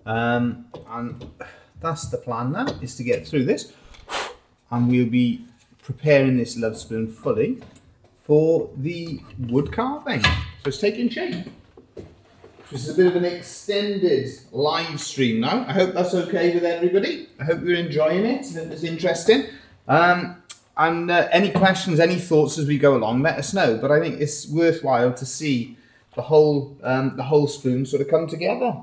And that's the plan now, is to get through this. And we'll be preparing this lovespoon fully for the wood carving. So it's taking shape. This is a bit of an extended live stream now. I hope that's okay with everybody. I hope you're enjoying it and it was interesting. Any questions, any thoughts as we go along, let us know. But I think it's worthwhile to see the whole spoon sort of come together.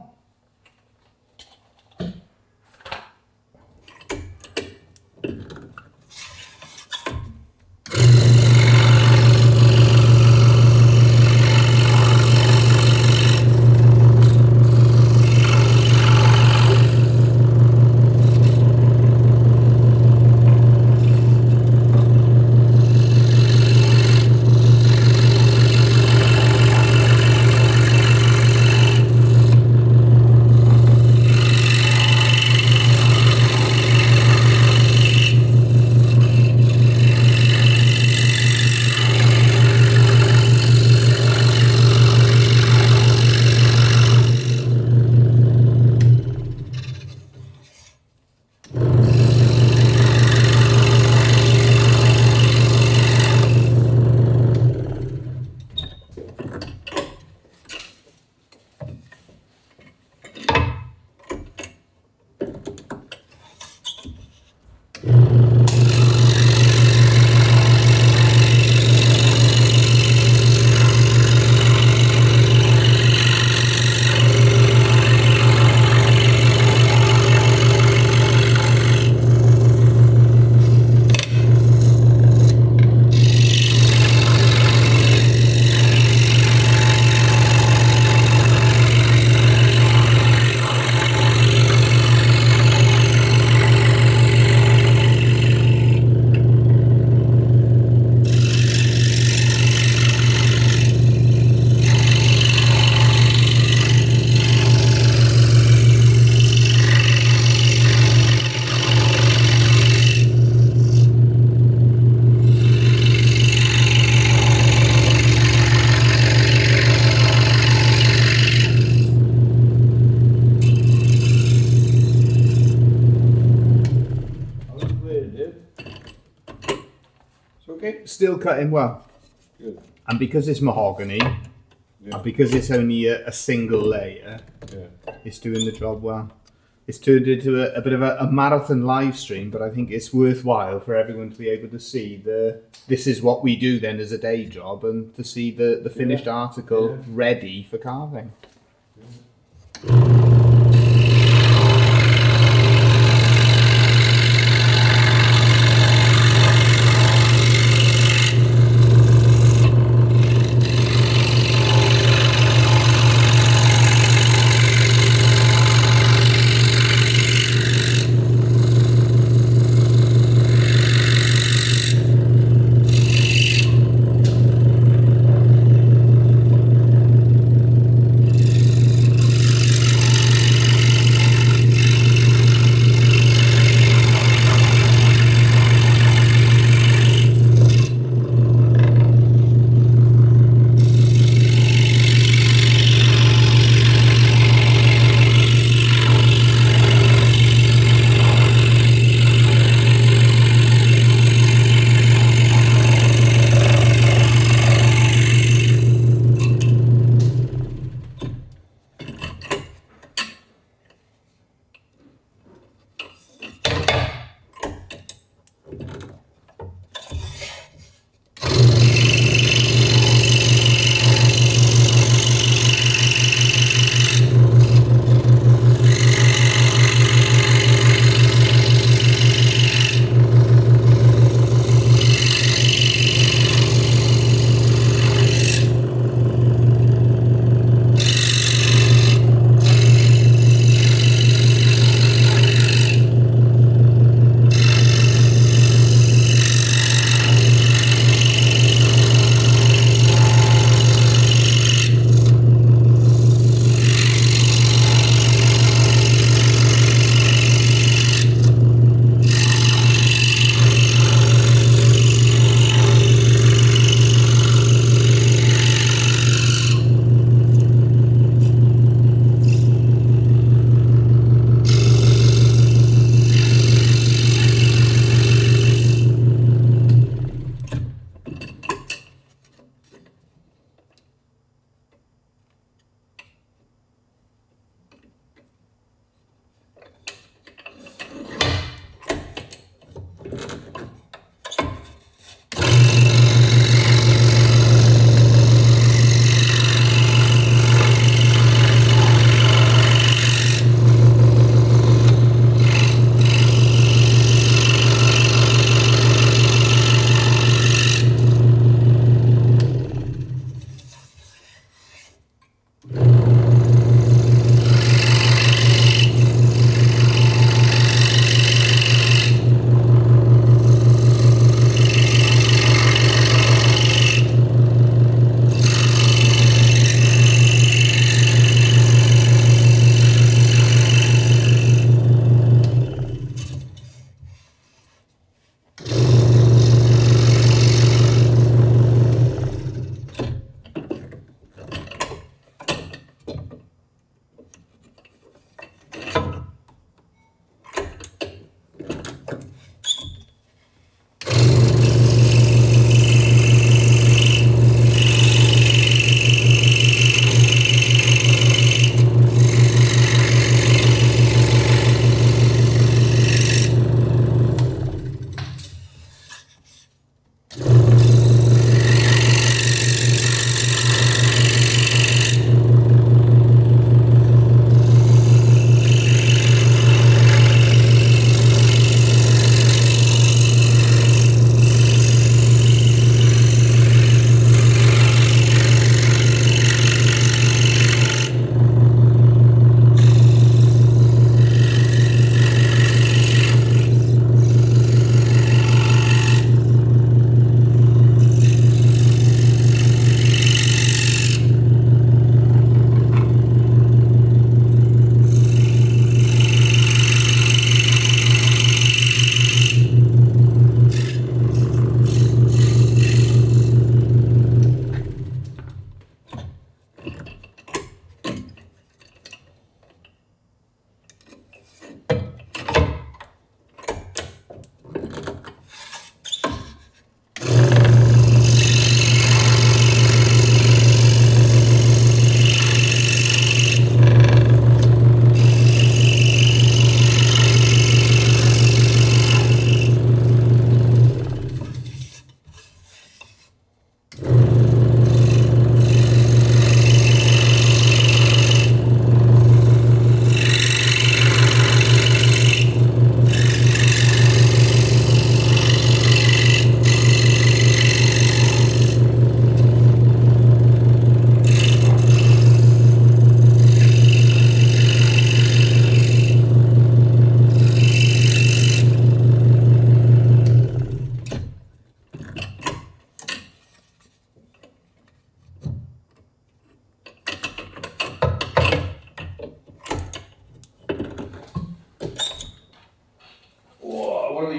Still cutting well. Good. And because it's mahogany, yeah, and because it's only a single layer, yeah, it's doing the job well. It's turned into a bit of a marathon live stream, but I think it's worthwhile for everyone to be able to see the, this is what we do then as a day job, and to see the finished, yeah, article, yeah, ready for carving. Yeah.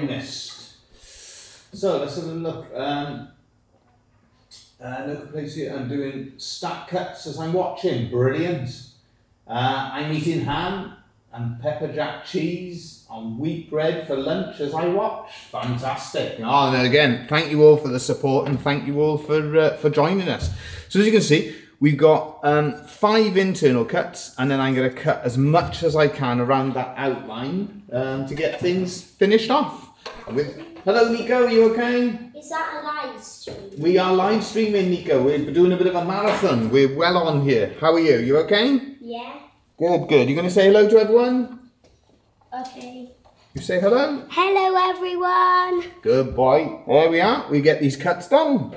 probably missed. So let's have a look. Local place here. I'm doing stack cuts as I'm watching. Brilliant. I'm eating ham and pepper jack cheese on wheat bread for lunch as I watch. Fantastic. Oh, and again, thank you all for the support and thank you all for joining us. So as you can see, we've got 5 internal cuts, and then I'm going to cut as much as I can around that outline to get things finished off. Hello Nico, are you okay? Is that a live stream? We are live streaming, Nico. We're doing a bit of a marathon. We're well on here. How are you? You okay? Yeah. Good, good. You going to say hello to everyone? Okay. You say hello? Hello everyone. Good boy. There we are. We get these cuts done.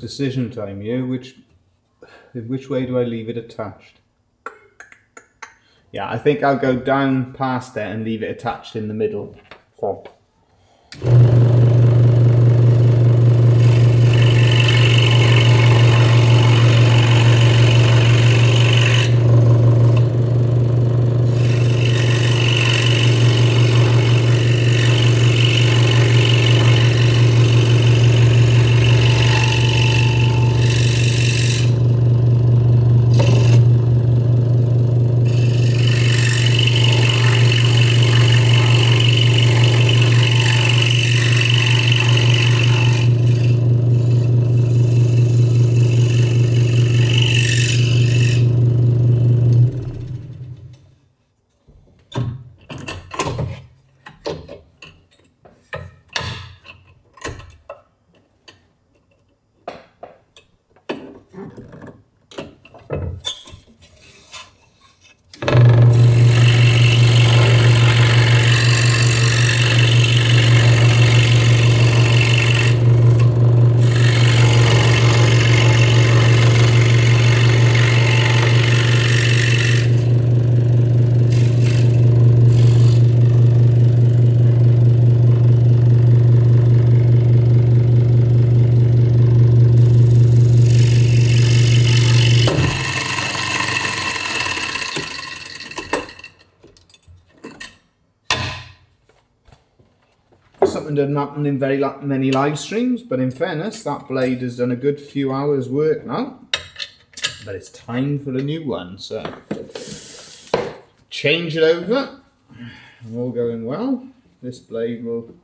Decision time here. Which way do I leave it attached? Yeah, I think I'll go down past there and leave it attached in the middle. So. Doesn't happen in very many live streams, but in fairness, that blade has done a good few hours work now. but it's time for a new one, so change it over. All going well. This blade will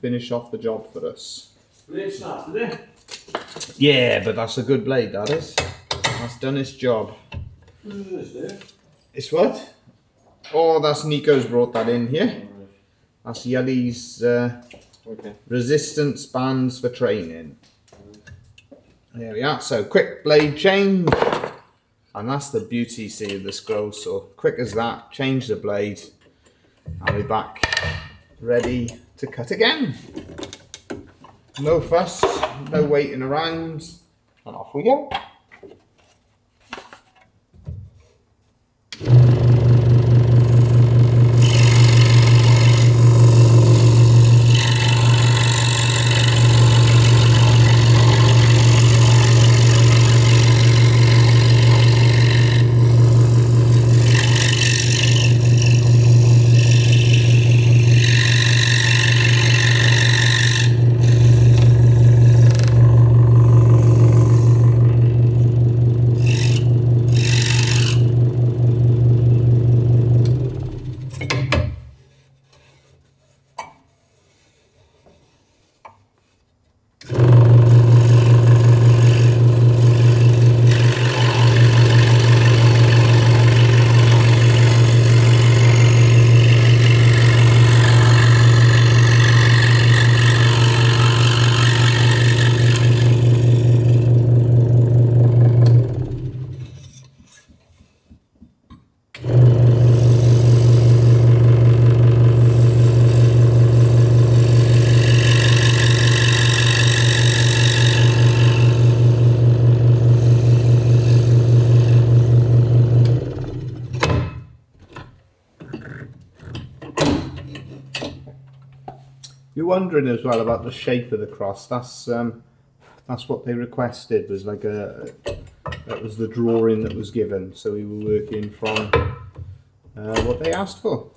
finish off the job for us. Blade sharp, is it? Yeah, but that's a good blade, that is. That's done its job. What is this? It's what? Oh, that's Nico's brought that in here. That's Yelly's resistance bands for training. There we are. So quick blade change, and that's the beauty, see, of the scroll saw. Quick as that, change the blade, and we're back ready to cut again. No fuss, no waiting around, and off we go. Wondering as well about the shape of the cross. That's what they requested, was like a, that was the drawing that was given, so we were working from what they asked for.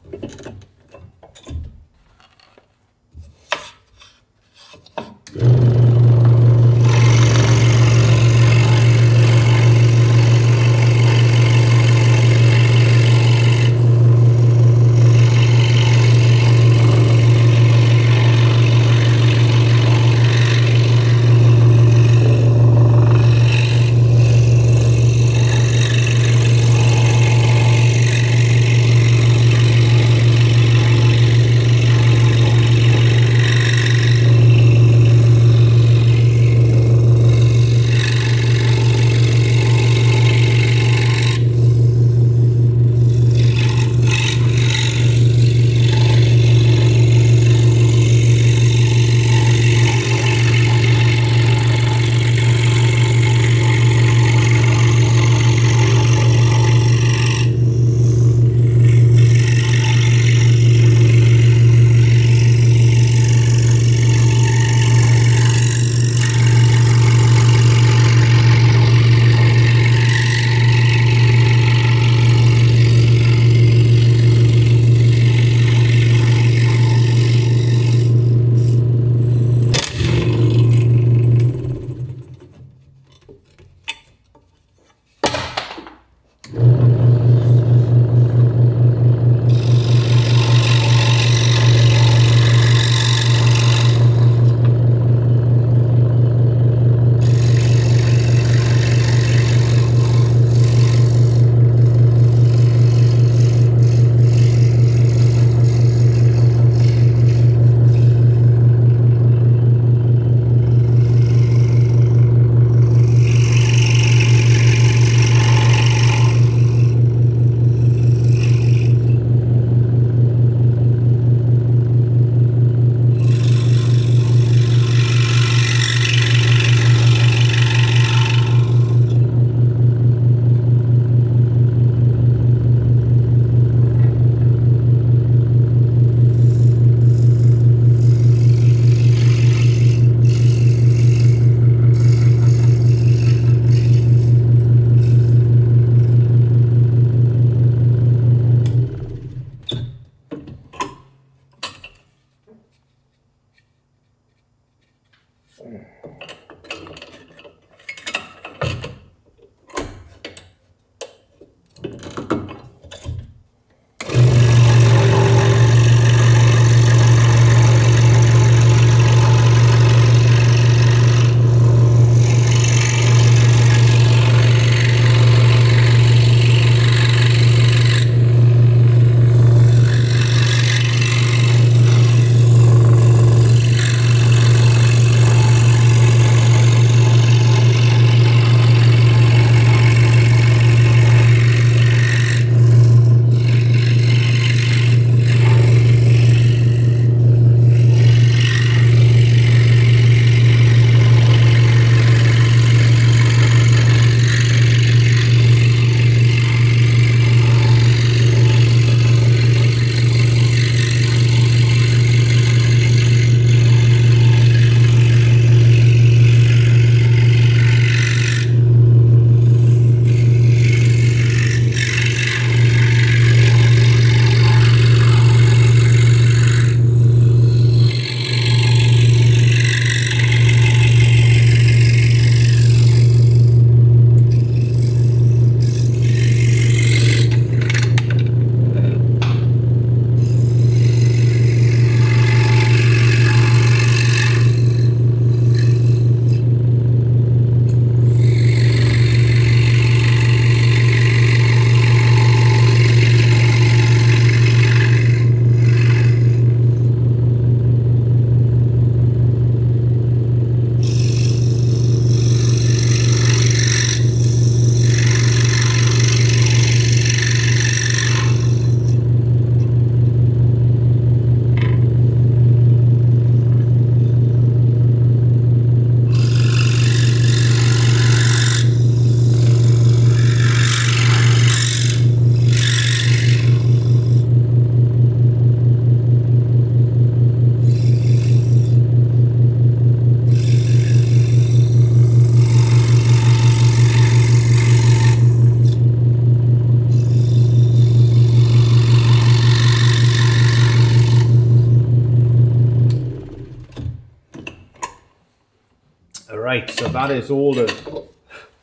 Alright, so that is all of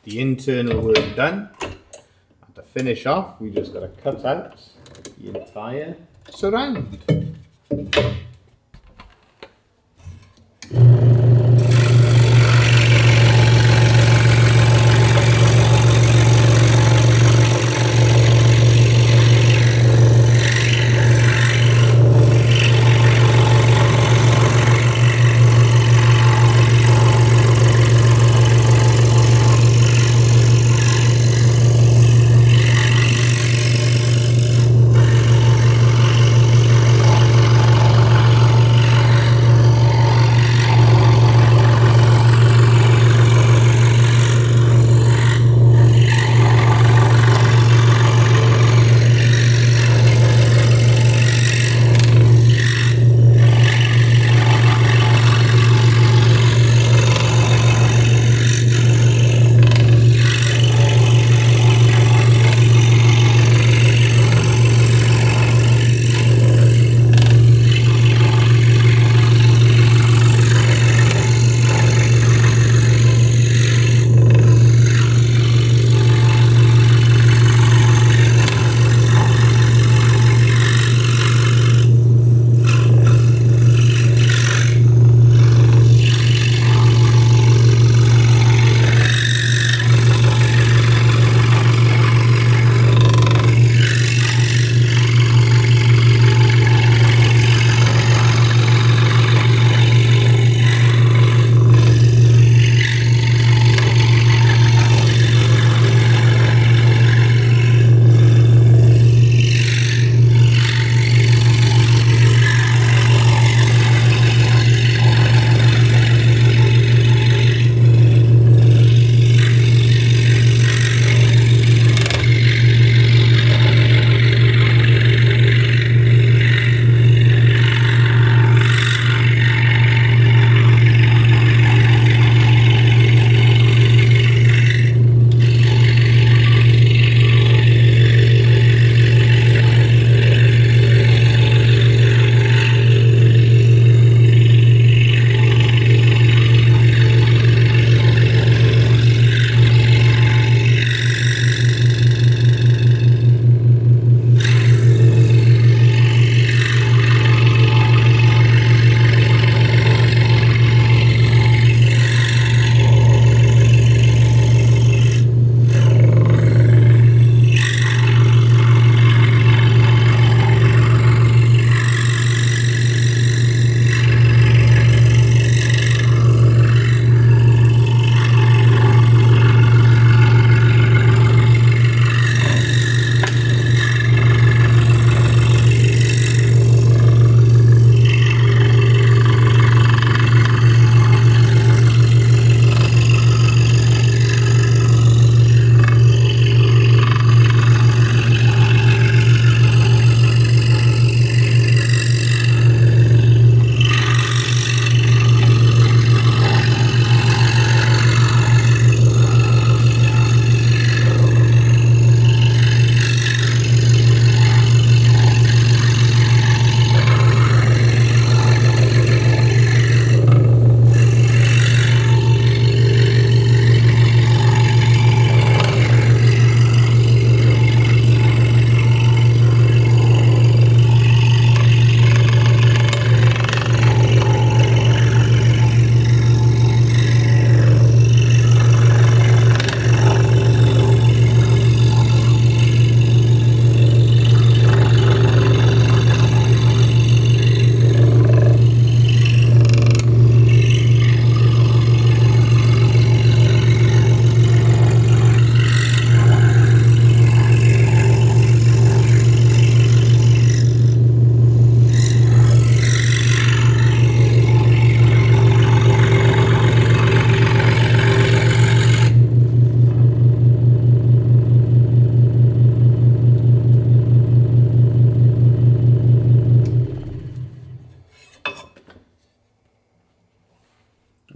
the internal work done. And to finish off, we just got to cut out the entire surround.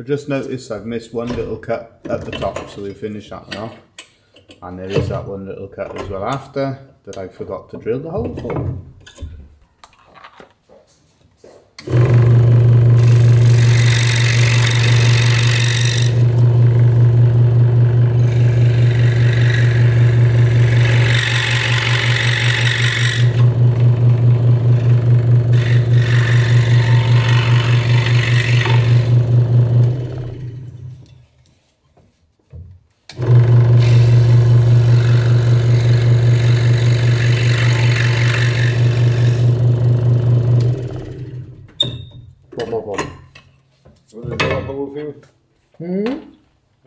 Just noticed I've missed one little cut at the top, so we'll finish that one off. And there is that one little cut as well after that I forgot to drill the hole for.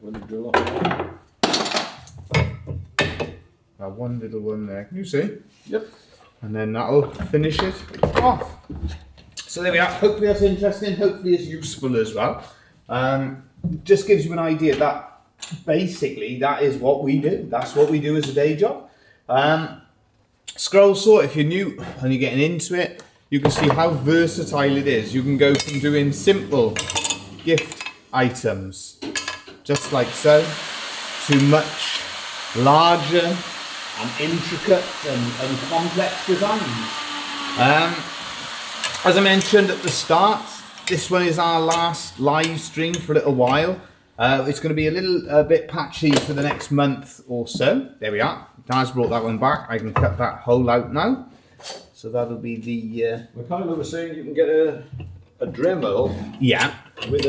with a drill off. That one little one there, can you see? Yep. And then that'll finish it off. So there we are. Hopefully that's interesting. Hopefully it's useful as well. Just gives you an idea that basically that is what we do. That's what we do as a day job. Scroll saw, if you're new and you're getting into it, you can see how versatile it is. You can go from doing simple gift items, just like so, to much larger and intricate and complex designs. As I mentioned at the start, this one is our last live stream for a little while. It's going to be a bit patchy for the next month or so. There we are. Daz brought that one back. I can cut that hole out now. So that'll be the... Michaela was saying you can get a Dremel. Yeah. With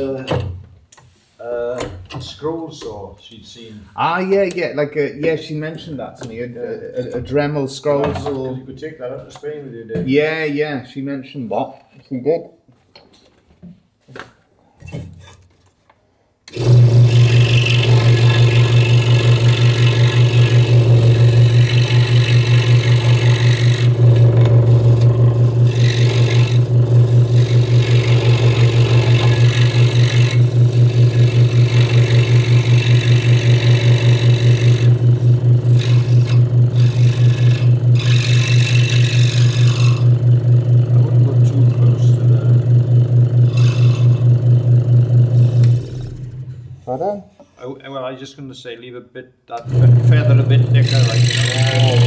a scroll saw she'd seen. Ah, yeah, like she mentioned that to me, a Dremel scroll saw. You could take that out to Spain with you, Dave. Yeah, she mentioned that. She did. I was just going to say, leave a bit, that feather a bit thicker, like,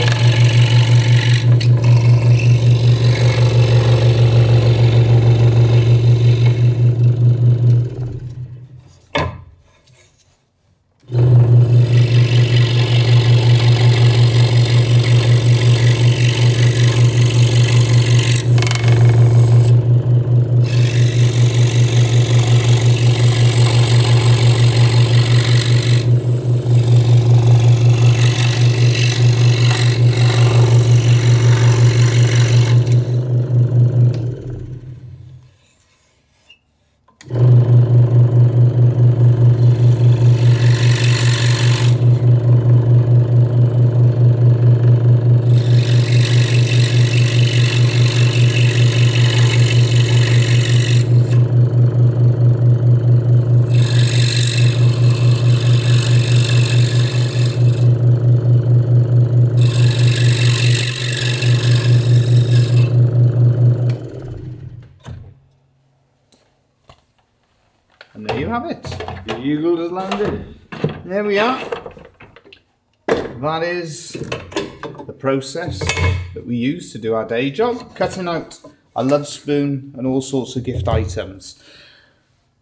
there we are. That is the process that we use to do our day job, cutting out a love spoon and all sorts of gift items.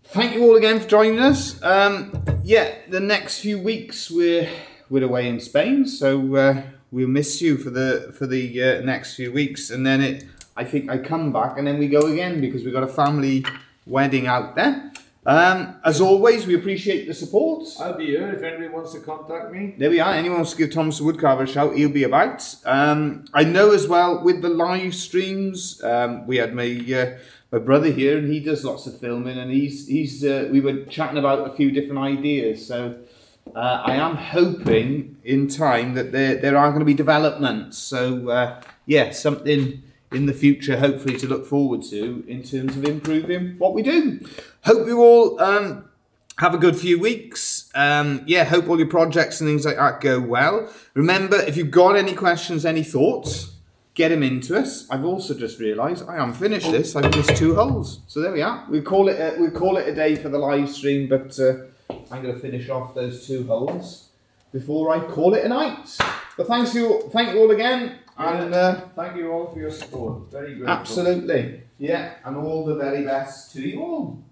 Thank you all again for joining us. The next few weeks we're away in Spain, so we'll miss you for the next few weeks, and then I think I come back and then we go again because we've got a family wedding out there. As always, we appreciate the support. I'll be here if anyone wants to contact me. There we are. Anyone wants to give Thomas the Woodcarver a shout, he'll be about. I know as well with the live streams, we had my brother here, and he does lots of filming, and he's we were chatting about a few different ideas. So I am hoping in time that there are going to be developments. So something in the future, hopefully, to look forward to in terms of improving what we do. Hope you all have a good few weeks. Hope all your projects and things like that go well. Remember, if you've got any questions, any thoughts, get them into us. I've also just realised I haven't finished this. I've missed two holes. So there we are. We call it a day for the live stream, but I'm going to finish off those two holes before I call it a night. But thank you all again. And thank you all for your support. Very grateful. Absolutely. Yeah, and all the very best to you all.